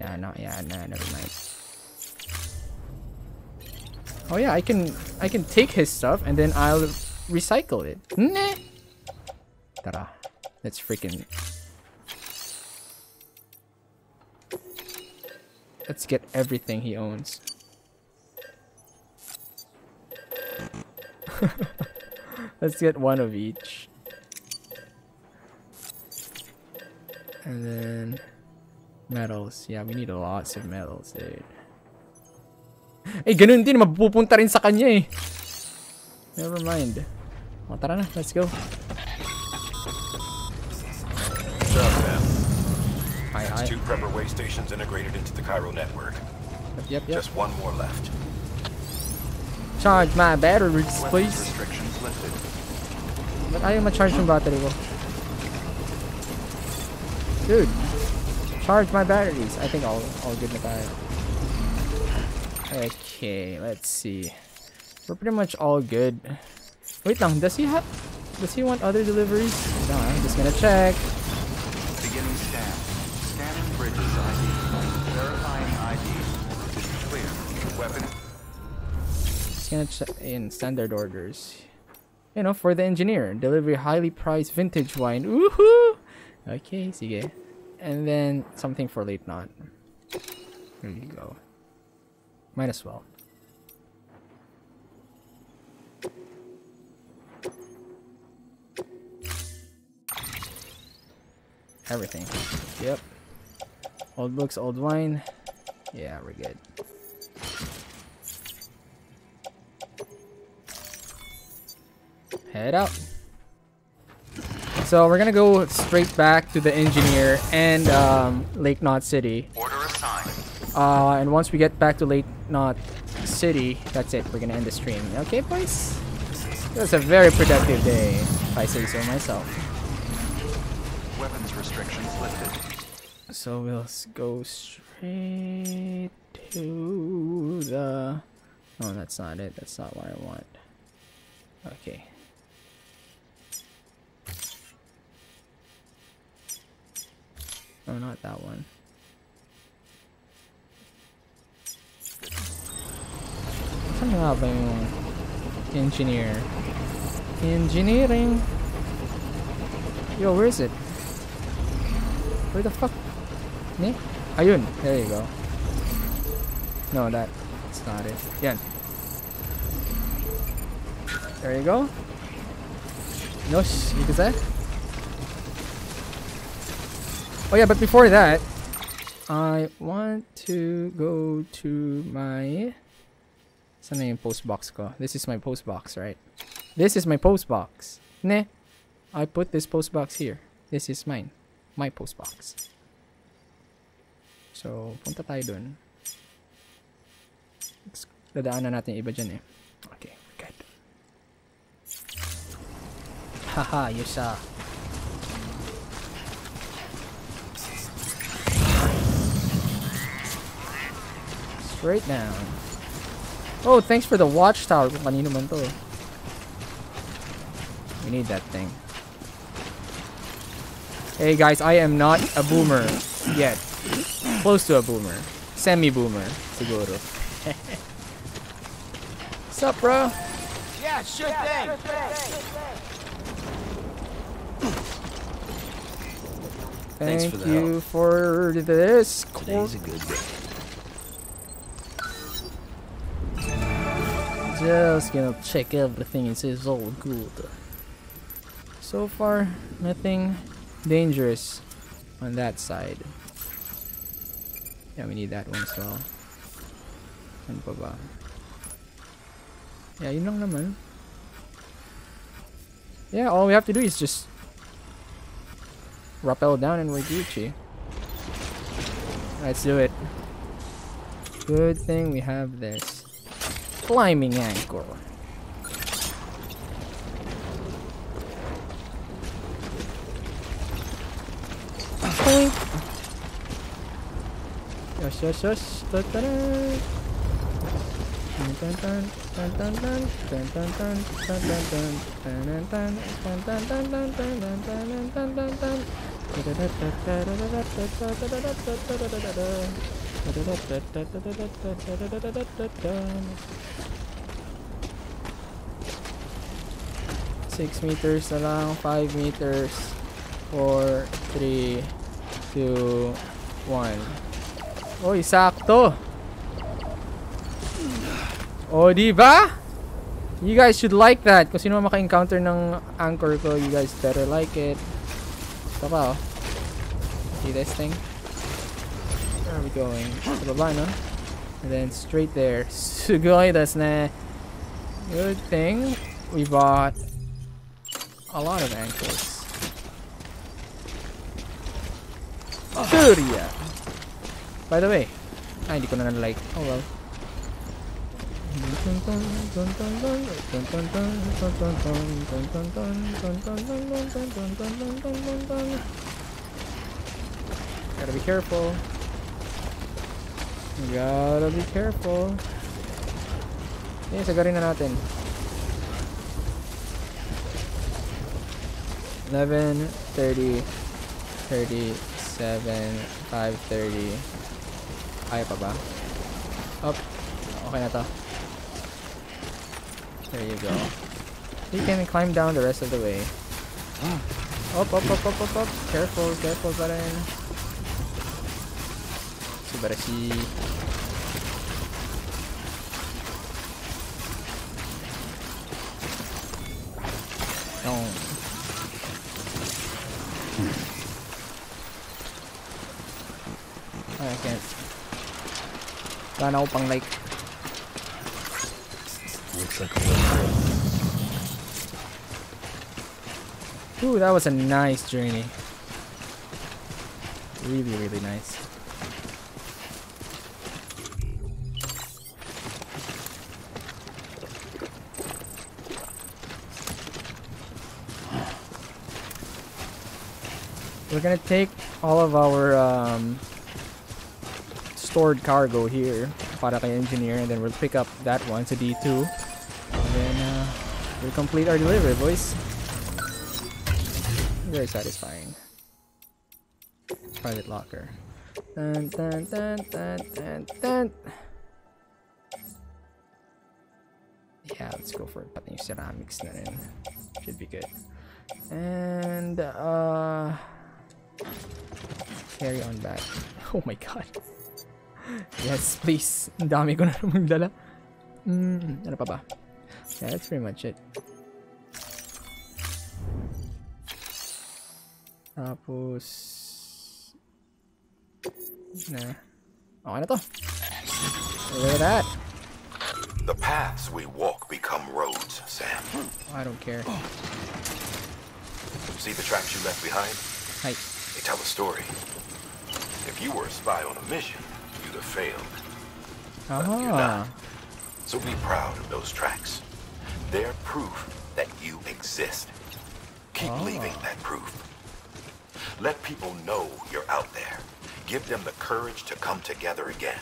mind. Oh yeah, I can take his stuff and then I'll recycle it. Nah. Ta-da. Let's freaking Let's get everything he owns. Let's get one of each. And then metals. Yeah, we need lots of metals, dude. Eh, ganun din. Mapupunta rin sa kanya eh. Never mind. Oh, tara na. Let's go. What's up, man? That's two Prepper-Way stations integrated into the Chiral network. Yep. Just one more left. Charge my batteries, please. Restrictions lifted. But I am a charging battery. Dude, charge my batteries. I think I'll get the guy. Okay, let's see. We're pretty much all good. Wait, lang, does he want other deliveries? No, I'm just gonna check. Beginning scan. Scanning Bridges ID. Verifying ID. This is clear. Weapon. Just gonna check in standard orders. You know, for the engineer, delivery highly priced vintage wine. Woohoo! Okay, sige. And then something for late knot. There you go. Might as well. Everything. Yep. Old books, old wine. Yeah, we're good. Head out. So we're gonna go straight back to the engineer and Lake Knot City. Order assigned. And once we get back to Lake Knot City, that's it. We're gonna end the stream. Okay, boys. It was a very productive day, if I say so myself. Weapons restrictions lifted. So we'll go straight to the. Oh, that's not it. That's not what I want. Okay. Oh, not that one. Ano nga ba yung engineer? Engineering! Yo, where is it? Where the fuck? Ne? Ayun! There you go. No, that's not it. Yan. There you go. Nosh, you can say? Oh yeah, but before that, I want to go to my... Saan na yung post box ko? This is my post box, right? This is my post box. Ne, I put this post box here. This is mine. My post box. So, punta tayo dun. Dadaan na natin iba dyan eh. Okay, we're good. Haha, you saw. Right now. Oh, thanks for the watchtower. Kanino man to eh. We need that thing. Hey guys, I am not a boomer yet. Close to a boomer. Semi-boomer, siguro. What's up, bro? Yeah, sure thing. Thank you for this. Today's a good day. Just gonna check everything, it says all good. So far, nothing dangerous on that side. Yeah, we need that one as well. Ano pa ba? Yeah, yun lang naman. Yeah, all we have to do is just rappel down and we're Gucci. Let's do it. Good thing we have this. Climbing anchor. Okay. Yes. Meters along 5 meters 4 3 2 1 Oy, sakto. Oh, di ba? You guys should like that. Kasi naman maka-encounter ng anchor ko, you guys better like it. Ito pa, oh. See this thing? Where are we going? Sa baba, no? And then straight there. Sugoi desu ne. Good thing we bought a lot of anchors. Surya! By the way, ay, hindi ko na na-like. Oh well. Gotta be careful. Gotta be careful. Eh, sagarin na natin. 11:30, 37, 5:30. Kaya pa ba? Up. Okay na to. There you go. You can climb down the rest of the way. Up, up, up, up, up, up. Careful, careful pa rin. Subarashi. No. I can't. Wala na ako pang like. Ooh, that was a nice journey. Really, really nice. We're gonna take all of our stored cargo here para kay engineer, and then we'll pick up that one to D2, and then we'll complete our delivery, boys. Very satisfying. Private locker. Dun, dun, dun, dun, dun, dun. Yeah, let's go for it. Pati yung ceramics na rin. Should be good. And carry on back. Oh my god. Yes, please. Dami ko na namang dala. Ano pa ba? Yeah, that's pretty much it. Tapos... Nah. Okay na to. Look at that. The paths we walk become roads, Sam. Oh, I don't care. See the tracks you left behind? Hi. They tell a story. If you were a spy on a mission, have failed. But you're not. So be proud of those tracks. They're proof that you exist. Keep leaving that proof. Let people know you're out there. Give them the courage to come together again.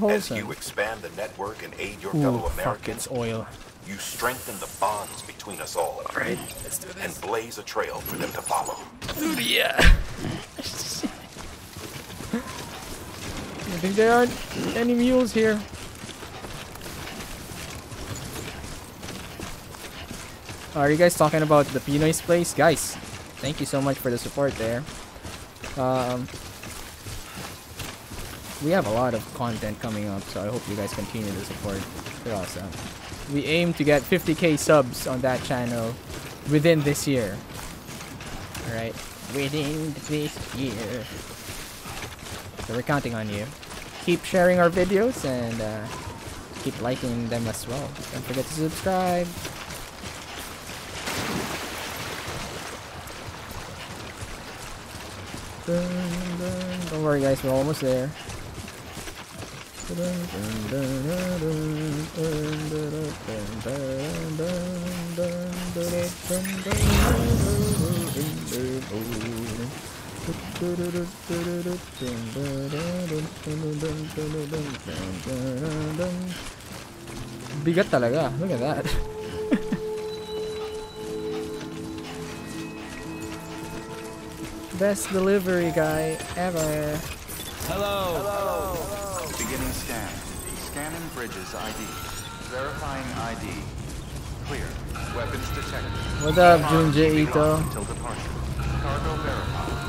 As you expand the network and aid your fellow Americans, you strengthen the bonds between us all, right? Let's do this. And blaze a trail for them to follow. Yeah. I think there aren't any mules here. Are you guys talking about the Pinoy's place? Guys, thank you so much for the support there. We have a lot of content coming up, so I hope you guys continue to support. They're awesome. We aim to get 50k subs on that channel within this year. Alright, within this year. So we're counting on you. Keep sharing our videos and keep liking them as well. Don't forget to subscribe. Dun, dun. Don't worry guys, we're almost there. Bigat talaga. Look at that. Best delivery guy ever. Hello. Hello. Beginning scan. Scanning Bridges ID. Verifying ID. Clear. Weapons detected. What up, Junji Ito? Until departure. Cargo verified.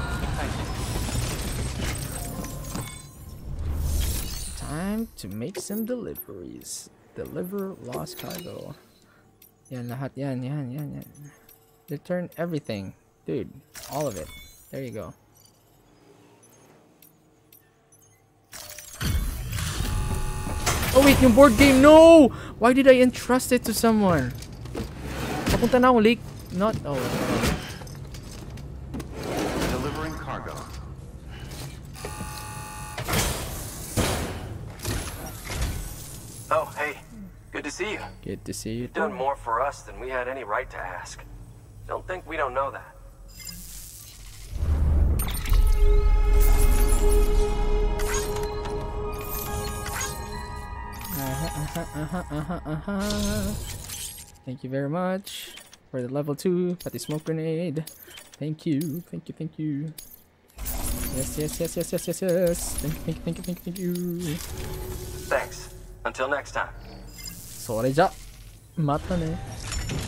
time to make some deliveries. Deliver lost cargo. Yan lahat yan, yan, yan, yan. Return everything. Dude, all of it. There you go. Oh wait, yung board game, no! Why did I entrust it to someone? Papunta na akong Lake Knot. Oh. Delivering cargo. Oh, hey. Good to see you. Good to see you. You've done more for us than we had any right to ask. Don't think we don't know that. Thank you very much for the level 2 for the smoke grenade. Thank you, thank you, thank you. Yes, yes, yes, yes, yes, yes, yes. Thank you, thank you, thank you, thank you. Thanks. Until next time. Soreja, mata ne.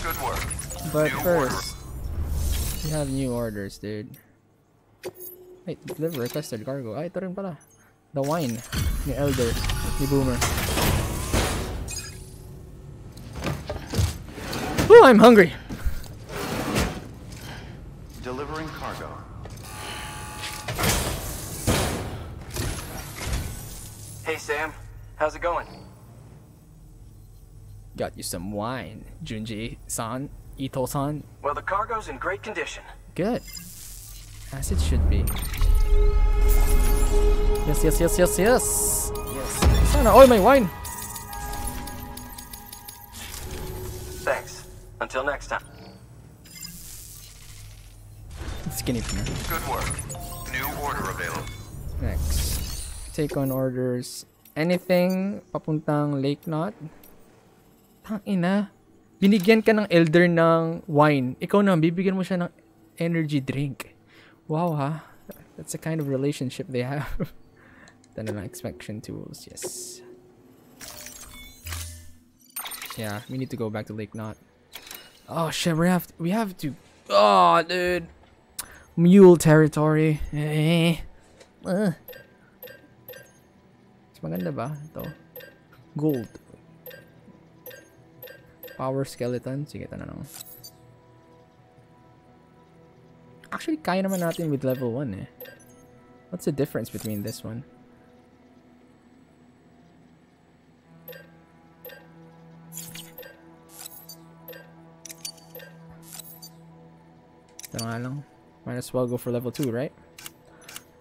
Good work. But first, we have new orders, dude. Wait, deliver requested cargo. Ay, ito rin pala. The wine, the elder, the boomer. Oh, I'm hungry. Delivering cargo. Hey Sam, how's it going? Got you some wine, Junji-san, Ito-san. Well, the cargo's in great condition. Good, as it should be. Yes, yes, yes, yes, yes. Yes. Sana, oh, my wine. Thanks. Until next time. Skinny man. Good work. New order available. Next. Take on orders. Anything papuntang Lake Knot. Tangina. Binigyan ka ng elder ng wine. Ikaw na, bibigyan mo siya ng energy drink. Wow, ha? That's the kind of relationship they have. Then an inspection tools, yes. Yeah, we need to go back to Lake Knot. Oh shit, we have to. Oh, dude, mule territory. It's maganda ba ito? Gold. Power skeleton. Sige, tanong. Actually, kaya naman natin with level 1 eh. What's the difference between this one? Ito nga lang. Might as well go for level 2, right?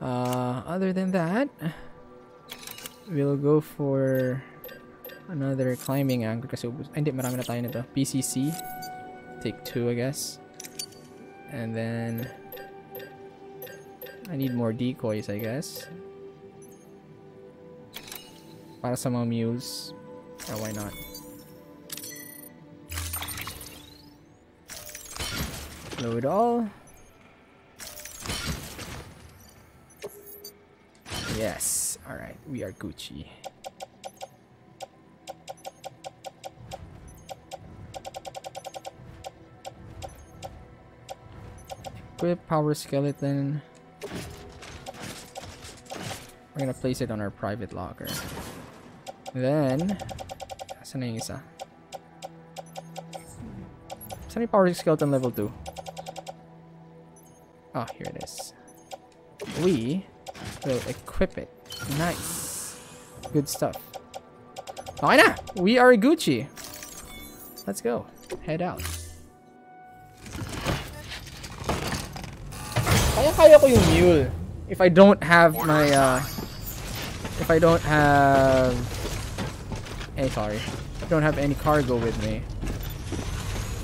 Other than that, we'll go for another climbing angle kasi hindi, marami na tayo nito. PCC. Take 2, I guess. And then I need more decoys, I guess. Para sa mga mules. Oh, why not? Load all. Yes. Alright, we are Gucci. Equip power skeleton. We're gonna place it on our private locker. Then, saan na yung isa? Saan yung power skeleton level 2? Ah, here it is. We will equip it. Nice. Good stuff. Okay na! We are Gucci! Let's go. Head out. Kaya ko yung mule. If I don't have my, I don't have any cargo with me.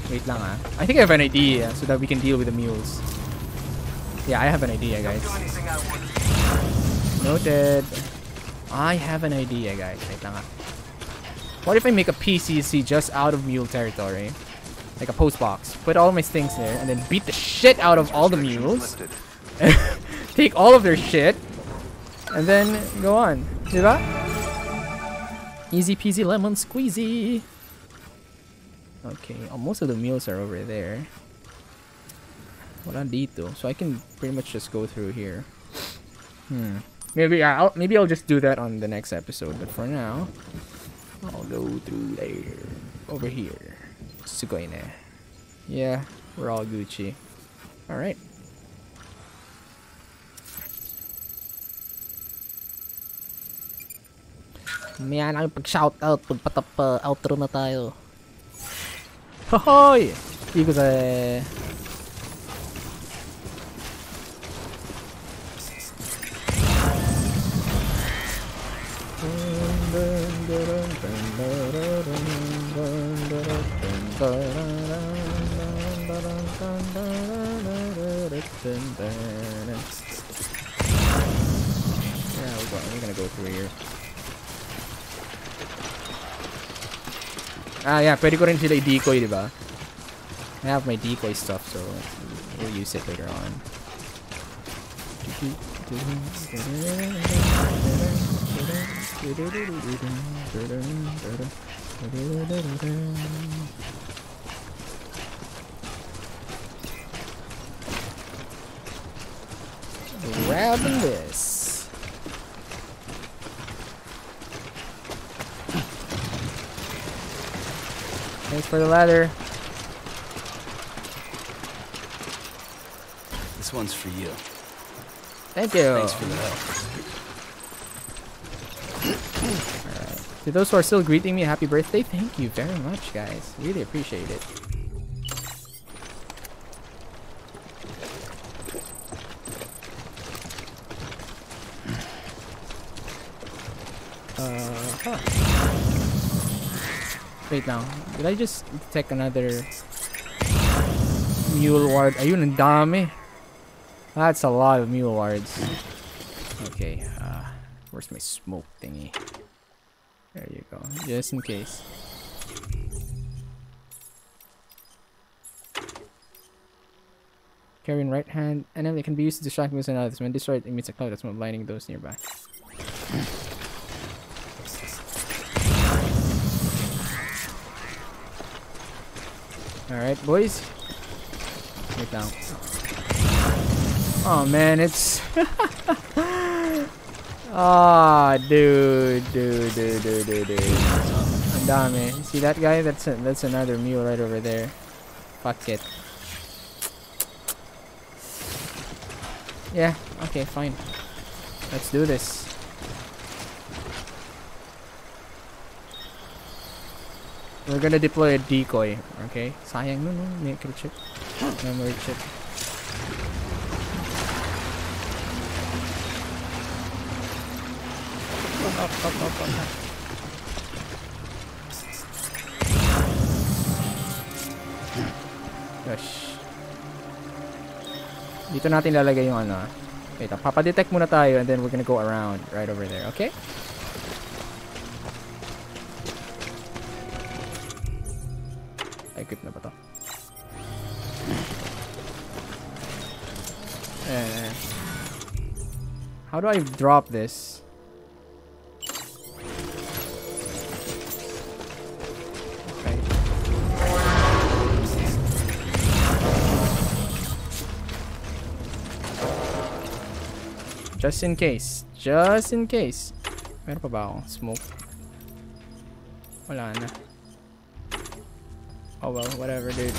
Wait lang ah. I think I have an idea so that we can deal with the mules. Yeah, I have an idea, guys. Noted. I have an idea, guys. Wait lang ah. What if I make a PCC just out of mule territory? Like a post box. Put all my things there and then beat the shit out of all the mules. Take all of their shit. And then go on. Diba? Easy peasy lemon squeezy. Okay. Oh, most of the mules are over there. Wala dito. So I can pretty much just go through here. Maybe I'll just do that on the next episode. But for now, I'll go through there. Over here. Sugoine. Yeah, we're all Gucci. Alright. Mayan ang pag-shoutout. Pagpatapa. Outro na tayo. Hohoy! Ikuzay! We're gonna go through here. Ah yeah, pwede ko rin sila i-decoy, diba? I have my decoy stuff, so we'll use it later on. Grabbing this. Thanks for the ladder. This one's for you. Thank you. Thanks for the help. Alright. To those who are still greeting me, happy birthday. Thank you very much, guys. Really appreciate it. Wait now, did I just take another mule ward? Ayun, ang dami. That's a lot of mule wards. Okay, where's my smoke thingy? There you go, just in case. Carry in right hand, and then it can be used to distract moves and others. When destroyed, it emits a cloud that's not blinding those nearby. Alright, boys. Get down. Oh, man, it's... Ah, oh, dude. Andame. See that guy? That's another mule right over there. Fuck it. Yeah, okay, fine. Let's do this. We're gonna deploy a decoy, okay? Sayang nun, microchip. Memory chip. Up. Gosh. Dito natin lalagay yung ano. Wait, papadetect muna tayo and then we're gonna go around right over there, okay? Equip na ba to? How do I drop this? Okay. Just in case. Just in case. Meron pa ba akong smoke? Wala na. Oh well, whatever, dude.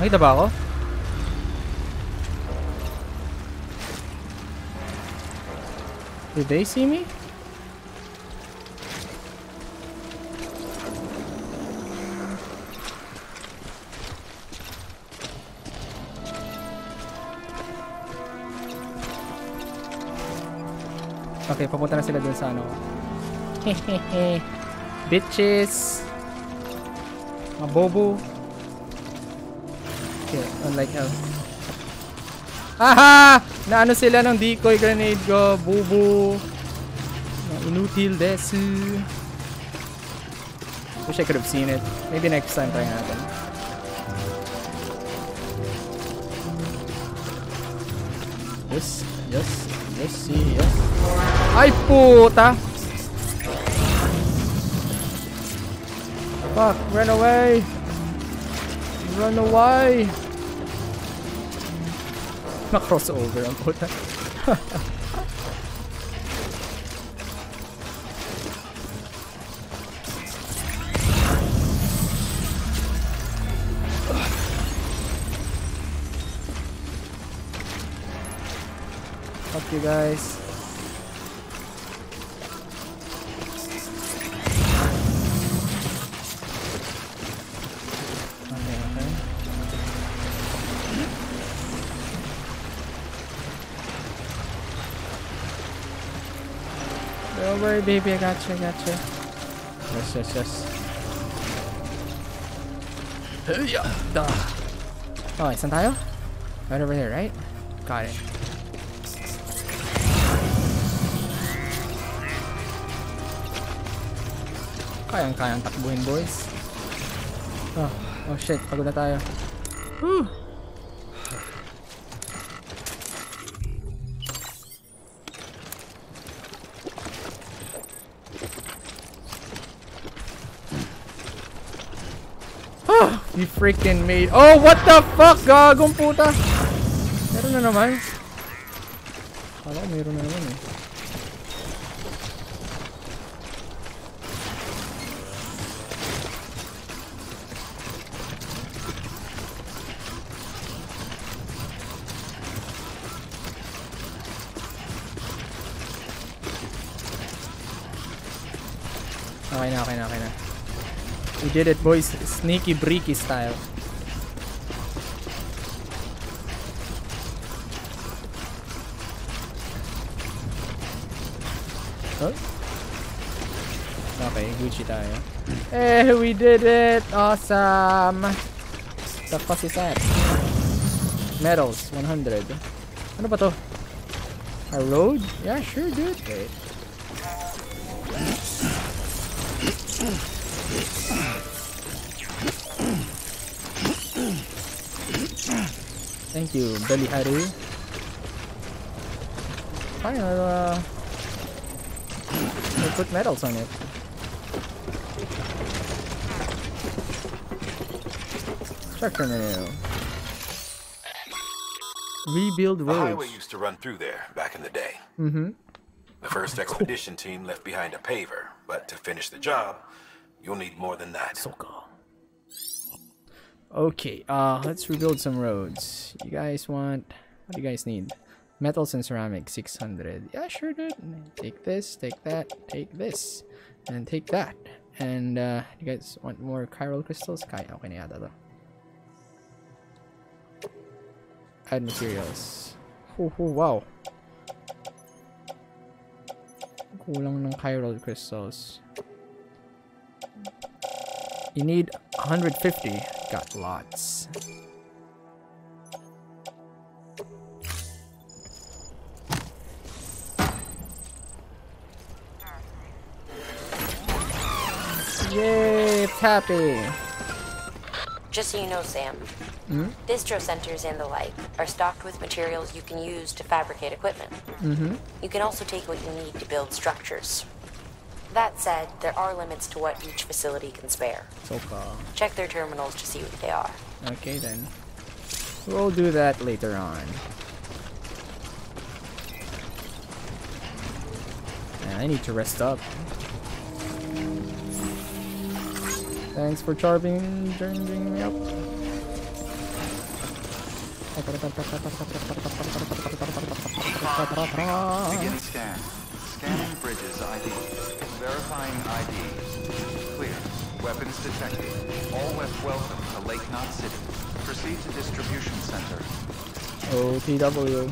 Nakita ba ako? Did they see me? Okay, papunta na sila dun sa ano. Hehehe. Bitches. Mabobo. Okay, unlike hell. Aha! Naano sila ng decoy grenade ko. Bobo. Inutil desu. Wish I could have seen it. Maybe next time try natin. Yes, yes, yes, yes. Ay, puta! Fuck, run away! Run away! Na-crossover ang puta. You guys. Okay, okay. Don't worry, baby. I got you. I got you. Yes, yes, yes. Yeah. Duh. Oh, it's on tile? Right over here, right? Got it. Kayang-kayang takbuhin, boys. Oh, oh shit, pagod na tayo. Whew. Oh, you freaking made. Oh, what the fuck? Gagong puta. Meron na naman. Kala ko meron na naman eh. Did it, boys. Sneaky breaky style. Huh? Okay, Gucci tayo. Hey, we did it! Awesome! The fuck is that? Medals, 100. Ano ba to? A road? Yeah, sure, dude. Wait. Thank you, Belly Haru. Fine, I'll put medals on it. Structure manual. Rebuild roads. The highway used to run through there back in the day. Mm-hmm. The first expedition team left behind a paver, but to finish the job, you'll need more than that. So cool. Okay, let's rebuild some roads. You guys want... What do you guys need? Metals and ceramics, 600. Yeah, sure, dude. Take this, take that, take this, and take that. And, you guys want more chiral crystals? Okay na yata to. Add materials. Oh, oh, wow. Kulang ng chiral crystals. You need 150. Got lots. Yay, it's happy. Just so you know, Sam, distro centers and the like are stocked with materials you can use to fabricate equipment. You can also take what you need to build structures. That said, there are limits to what each facility can spare. So far. Check their terminals to see what they are. Okay then. We'll do that later on. Man, I need to rest up. Thanks for charging me up. Begin scan. Scanning Bridges ID. Verifying ID. Clear. Weapons detected. All welcome to Lake Knot City. Proceed to distribution center. OTW.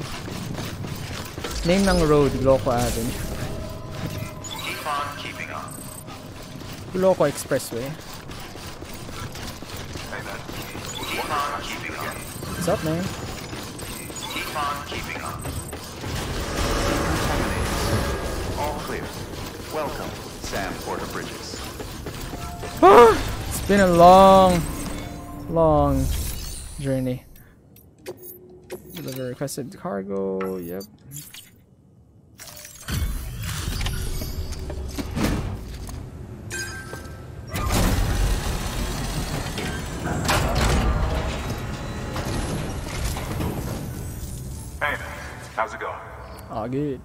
Name ng road, Loko Avenue. Keep on keeping on. Loko Expressway. Hey man. Keep on keeping on. What's up, man? Keep on keeping on. All clear. Welcome, Sam Porter Bridges. It's been a long journey. Deliver requested cargo. Yep. Hey, how's it going? All good.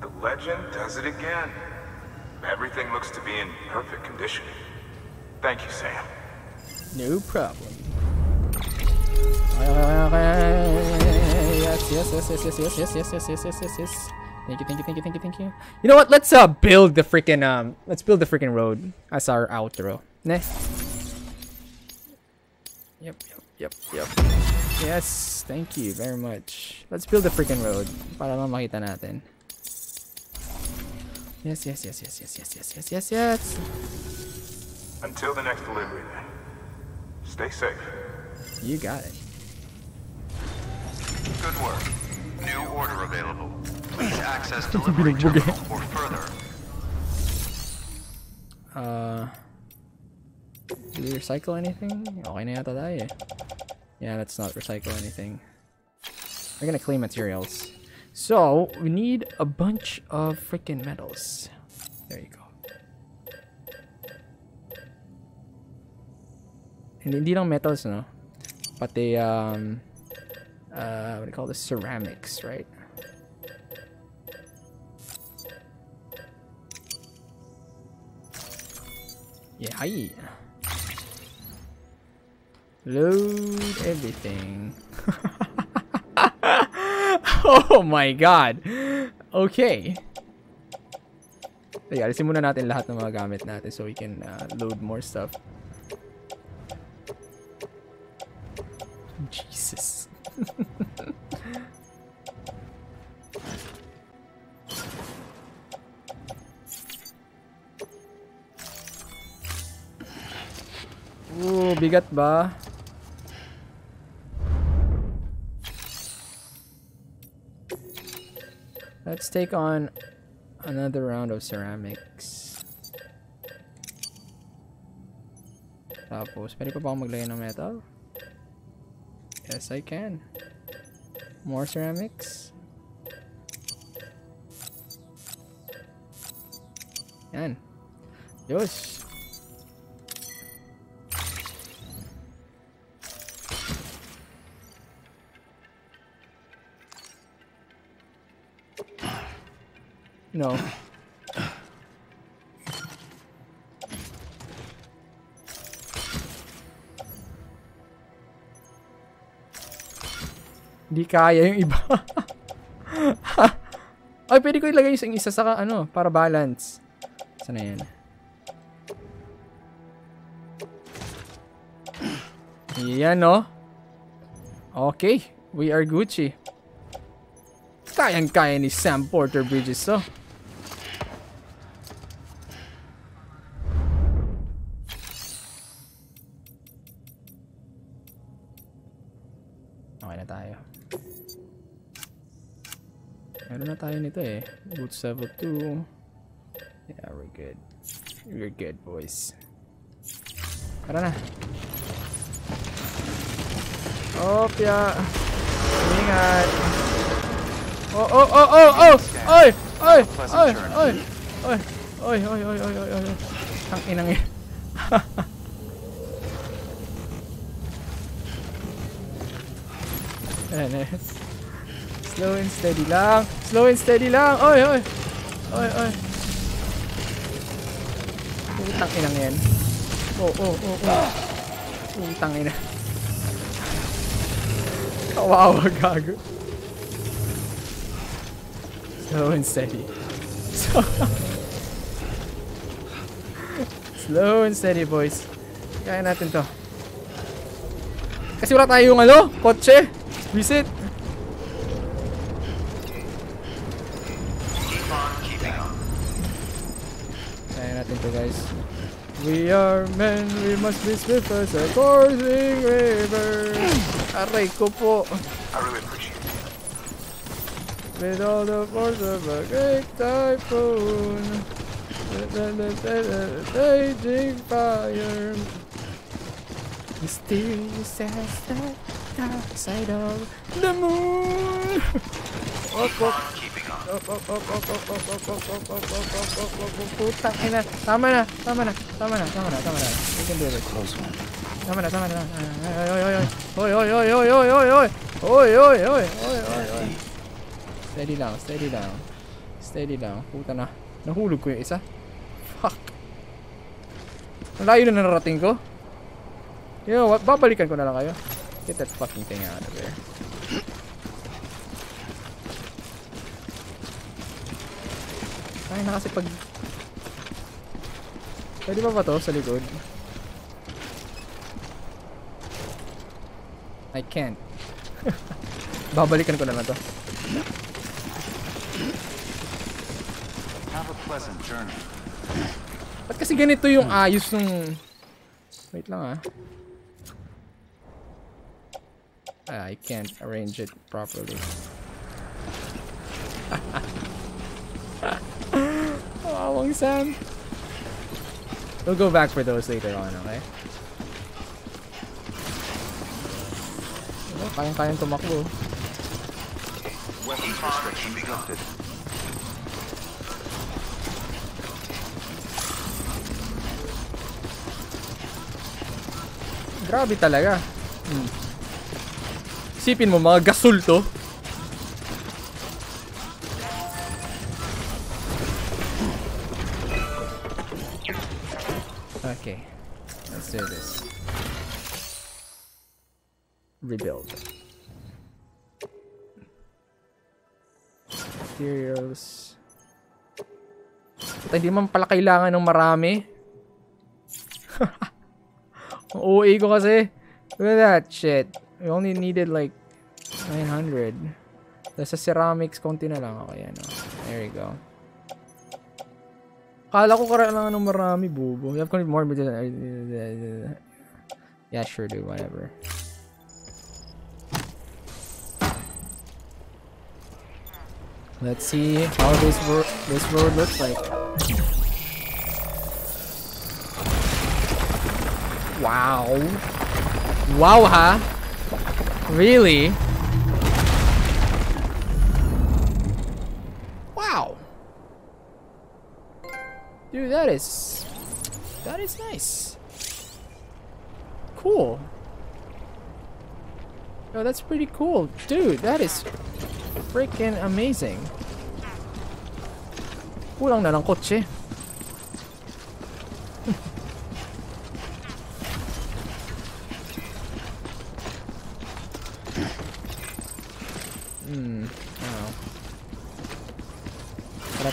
The legend does it again. Everything looks to be in perfect condition. Thank you, Sam. No problem. Yes. Thank you. You know what? Let's build the freaking road as our outro. Nah. Yep. Yes, thank you very much. Let's build the freaking road para makita natin. Yes. Until the next delivery, then. Stay safe. You got it. Good work. New order available. Please access delivery terminal for further. Do we recycle anything? Okay na yata tayo eh. Yeah, let's not recycle anything. We're gonna clean materials. So, we need a bunch of freaking metals. There you go. And hindi lang metals, no? But they, what do you call this? Ceramics, right? Yeah, hi. Load everything. Oh my god. Okay. Teka, alisin muna natin lahat ng mga gamit natin so we can load more stuff. Jesus. Ooh, bigat ba? Let's take on another round of ceramics. Tapos, pwede pa ba akong maglagay ng metal? Yes, I can. More ceramics. Yan. Yos. No. Hindi kaya yung iba. Ay, pwede ko ilagay yung isa sa ano, para balance. Sana yan. Yan, no? Okay. We are Gucci. Kayang-kaya ni Sam Porter Bridges, so. Tayo nito eh. Boots level 2. Yeah, we're good. We're good, boys. Tara na. Opya. Ingat. Oh. Oy. Ang inang eh. Nice. Slow and steady lang. Oy. Putang ina yan. Oh. Putang ina. Kawawa gago. Slow and steady, boys. Kaya natin to. Kasi wala tayong ano, kotse. Visit. Guys, we are men, we must be swift as a coursing river. Aray ko po. I really appreciate it. With all the force of a great typhoon, with the raging fire. mysterious as the dark side of the moon. We can do it. Close one. Steady down, steady down. Steady down. Puta na. Nahulog ko yung isa. Fuck. Ang layo na narating ko. You know what? Babalikan ko na lang kayo. Get that fucking thing out of there. Ay na kasi pag... Pwede ba to sa likod? I can't. Babalikan ko na lang to. Have a pleasant journey. Ba't kasi ganito yung ayos ng... Wait lang ah. I can't arrange it properly. Oh, Sam. We'll go back for those later on, okay? Kayang-kayang tumakbo. Weapons restriction lifted. Grabe talaga. Isipin mo, mga gasol to. Okay. Let's do this. Rebuild. Materials. Hindi man pala kailangan ng marami. OA ko kasi. Look at that shit. We only needed like 900. Sa ceramics, konti na lang ako. Yan, oh. There you go. Kala ko kailangan ng marami, bubo. You have more. Yeah, sure do. Whatever. Let's see how this road looks like. Wow. Wow, huh? Really? Wow. Dude, that is nice. Cool. Yo, that's pretty cool. Dude, that is freaking amazing. Kulang na lang kotse.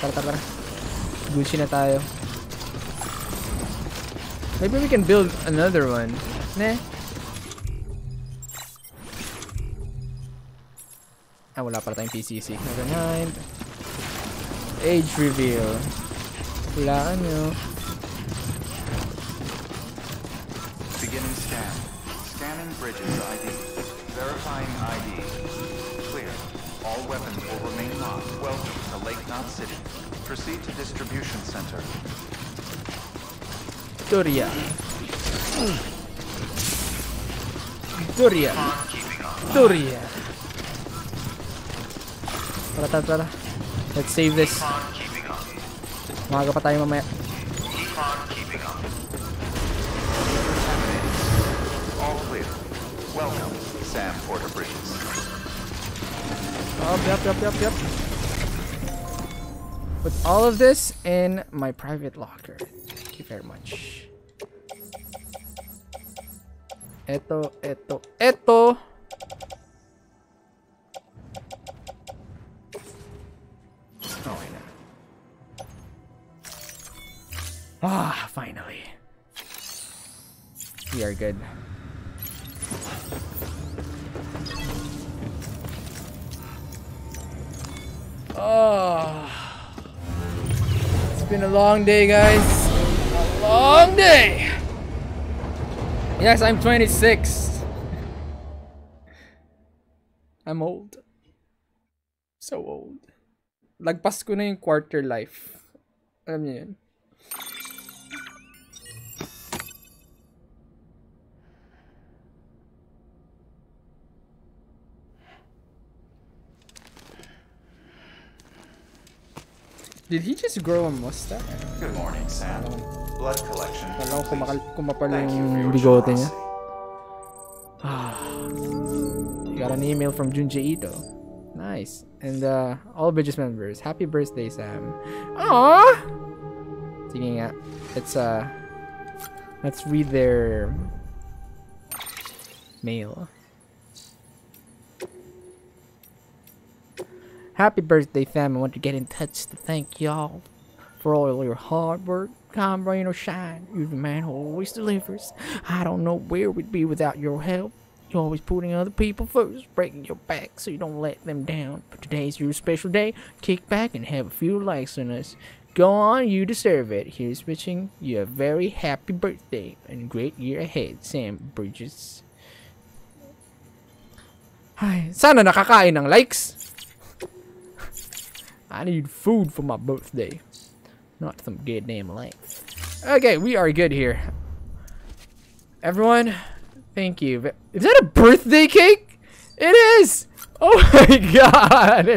Oh. Tara. Gucci na tayo. Maybe we can build another one. Nah. Ah, wala pala tayong PCC. Never mind. Age reveal. Hulaan nyo. Beginning scan. Scanning Bridges ID. Verifying ID. Clear. All weapons will remain locked. Welcome to Lake Knot City. Proceed to distribution center. Doria. Tara. Let's save this. Maaga pa tayo mamaya. All clear. Welcome, Sam Porter Bridges. Yup. Put all of this in my private locker. Thank you very much. Eto. Ah, finally. We are good. Oh. It's been a long day, guys. A long day. Yes, I'm 26. I'm old. So old. Lagpas ko na yung quarter life. Alam niyo yun. Did he just grow a mustache? Good morning, Sam. Blood collection. Thank you for your generosity. Got an email from Junji Ito. Nice. And all Bridges members, happy birthday, Sam. Aww. Sige nga. Let's read their mail. Happy birthday, fam. I want to get in touch to thank y'all for all your hard work. Come rain or shine, you're the man who always delivers. I don't know where we'd be without your help. You're always putting other people first, breaking your back so you don't let them down. But today's your special day. Kick back and have a few likes on us. Go on, you deserve it. Here's wishing you a very happy birthday and great year ahead, Sam Bridges. Ay, sana nakakain ng likes. I need food for my birthday. Not some goddamn length. Okay, we are good here. Everyone, thank you. Is that a birthday cake? It is! Oh my god!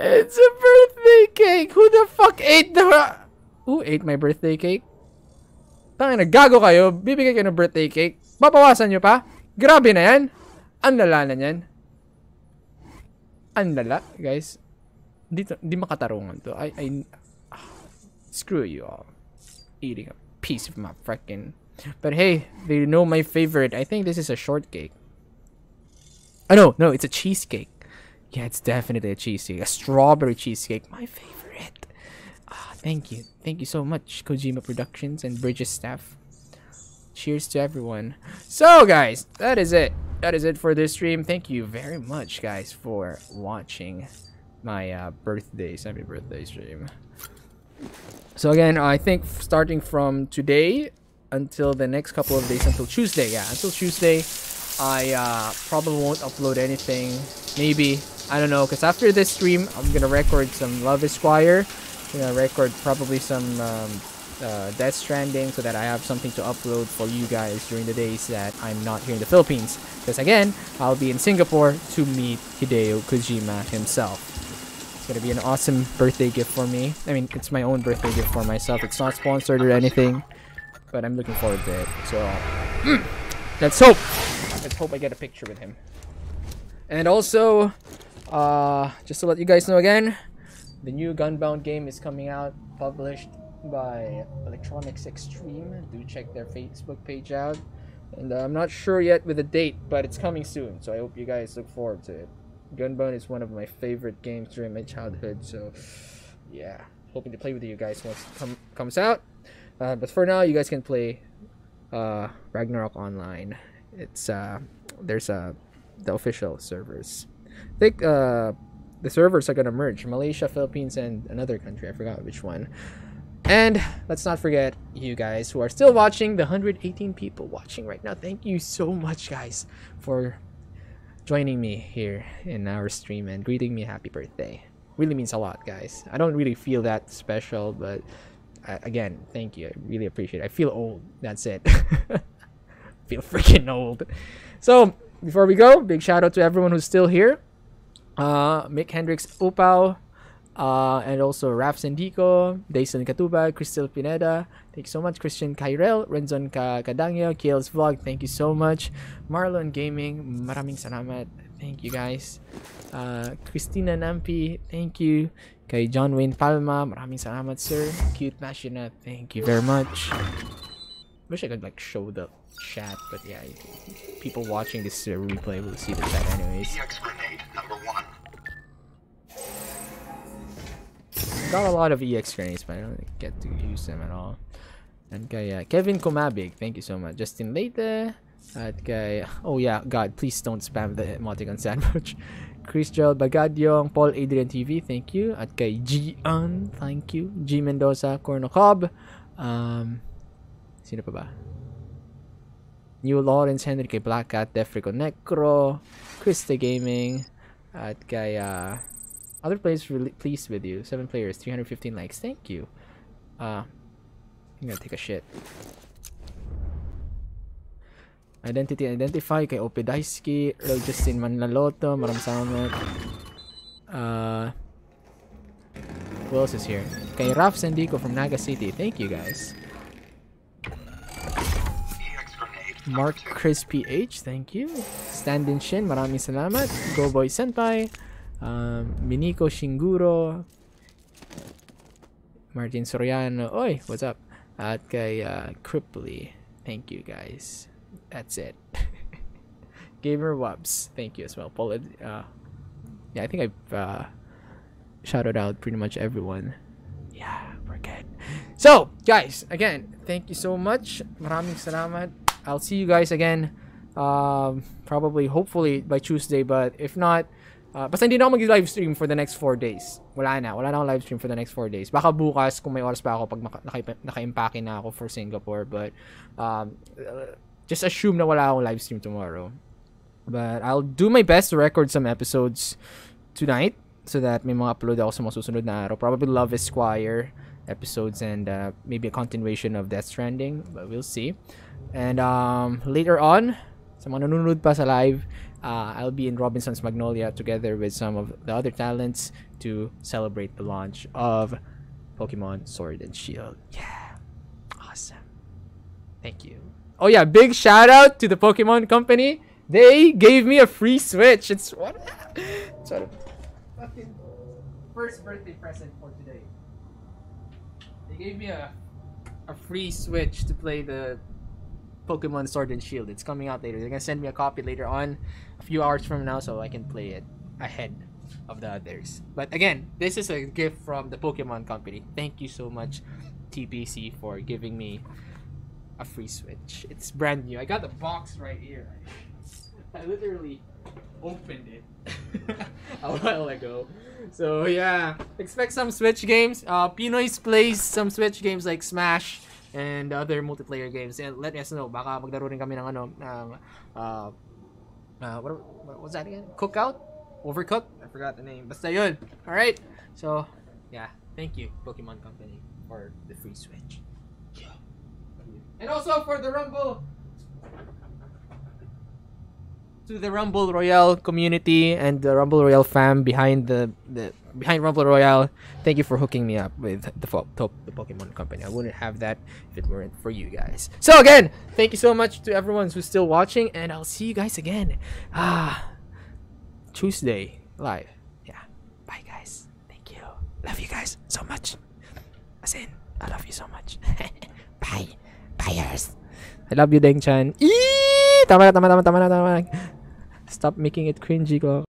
It's a birthday cake! Who the fuck ate the... Who ate my birthday cake? Tangina, gago kayo. Bibigay kayo ng birthday cake. Papawasan nyo pa. Grabe na yan. Ang lala na yan. Ang lala, guys. Dito, di makatarungan to. Screw you all. Eating a piece of my freaking... But hey, they know my favorite. I think this is a shortcake. Oh no, no, it's a cheesecake. Yeah, it's definitely a cheesecake. A strawberry cheesecake. My favorite. Thank you. Thank you so much, Kojima Productions and Bridges staff. Cheers to everyone. So guys, that is it. That is it for this stream. Thank you very much, guys, for watching my happy birthday stream. So again, I think starting from today until the next couple of days, until Tuesday, yeah, until Tuesday, I probably won't upload anything. Maybe, I don't know, because after this stream, I'm gonna record some Love Esquire. I'm gonna record probably some Death Stranding so that I have something to upload for you guys during the days that I'm not here in the Philippines. Because again, I'll be in Singapore to meet Hideo Kojima himself. It's gonna be an awesome birthday gift for me. I mean, it's my own birthday gift for myself. It's not sponsored or anything, but I'm looking forward to it. So let's hope I get a picture with him. And also, just to let you guys know again, the new Gunbound game is coming out, published by Electronics Extreme. Do check their Facebook page out. And I'm not sure yet with the date, but it's coming soon, so I hope you guys look forward to it. Gunbound is one of my favorite games during my childhood, so yeah, hoping to play with you guys once it comes out. But for now, you guys can play Ragnarok Online. It's there's the official servers. I think the servers are gonna merge Malaysia, Philippines, and another country. I forgot which one. And let's not forget you guys who are still watching, the 118 people watching right now. Thank you so much, guys, for joining me here in our stream and greeting me happy birthday. Really means a lot, guys. I don't really feel that special, but again, thank you. I really appreciate it. I feel old. That's it. Feel freaking old. So before we go, big shout out to everyone who's still here. Mick Hendricks Opao, and also Raf Sendico, Dayson Katuba, Crystal Pineda. Thank you so much. Christian Kairel, Renzon Kadangyo, Kale's Vlog. Thank you so much. Marlon Gaming, maraming salamat. Thank you, guys. Christina Nampi, thank you. Kay John Wayne Palma, maraming salamat, sir. Cute Mashina, thank you very much. Wish I could like show the chat, but yeah, people watching this replay will see the chat anyways. EX grenade number one. Got a lot of EX grenades, but I don't get to use them at all. And kay Kevin Komabig, thank you so much. Justin Leite, at kay, oh yeah, God, please don't spam the emoticon sandwich. Chris Gerald Bagadyong, Paul Adrian TV, thank you. At kay Gian, thank you. G Mendoza, Corno Cobb, sino pa ba? New Lawrence, Henrique Black Cat, Defrico Necro, Krista Gaming, at kay other players really pleased with you. 7 players, 315 likes, thank you. I'm gonna take a shit. Identity and Identify, kay Opedaisky, Justin Manlaloto, maraming salamat. Who else is here? Okay, Raf Sandico from Naga City. Thank you guys. Mark Chris PH, thank you. Standin Shin, marami salamat. Go Boy Senpai. Miniko Shinguro. Martin Soriano. Oi, what's up? At kay Cripply. Thank you guys. That's it. Gamer Wabs, thank you as well. Paul, yeah, I think I've shouted out pretty much everyone. Yeah, we're good. So, guys, again, thank you so much. Maraming salamat. I'll see you guys again, probably, hopefully, by Tuesday. But if not, basta hindi na ako mag-live stream for the next 4 days. Wala na akong live stream for the next 4 days. Baka bukas, kung may oras pa ako, pag naka-impake na ako for Singapore. But, just assume na wala akong live stream tomorrow. But, I'll do my best to record some episodes tonight so that may mga upload ako sa mga susunod na araw. Probably Love Esquire episodes and maybe a continuation of Death Stranding. But we'll see. And later on, sa mga nanonood pa sa live, I'll be in Robinson's Magnolia together with some of the other talents to celebrate the launch of Pokemon Sword and Shield. Yeah. Awesome. Thank you. Oh yeah, big shout out to the Pokemon Company. They gave me a free Switch. It's what? It's what? Fucking first birthday present for today. They gave me a free Switch to play the Pokemon Sword and Shield. It's coming out later. They're gonna send me a copy later on, a few hours from now, so I can play it ahead of the others. But again, this is a gift from the Pokemon Company. Thank you so much, TPC, for giving me a free Switch. It's brand new. I got the box right here. I literally opened it a while ago. So yeah, expect some Switch games. Pinoy's plays some Switch games like Smash and other multiplayer games, and let us know. Baka magdaro rin kami ng ano, what was that again? Cookout? Overcooked? I forgot the name. Basta yun. Alright, so, yeah, thank you, Pokemon Company, for the free Switch. Yeah. And also for the Rumble, to the Rumble Royale community and the Rumble Royale fam behind behind Rumble Royale, thank you for hooking me up with the Pokemon Company. I wouldn't have that if it weren't for you guys. So again, thank you so much to everyone who's still watching, and I'll see you guys again Tuesday live. Yeah, bye guys. Thank you. Love you guys so much. As in, I love you so much. Bye. Buyers. I love you, Deng-chan. Eee! Tama na. Stop making it cringy, ko.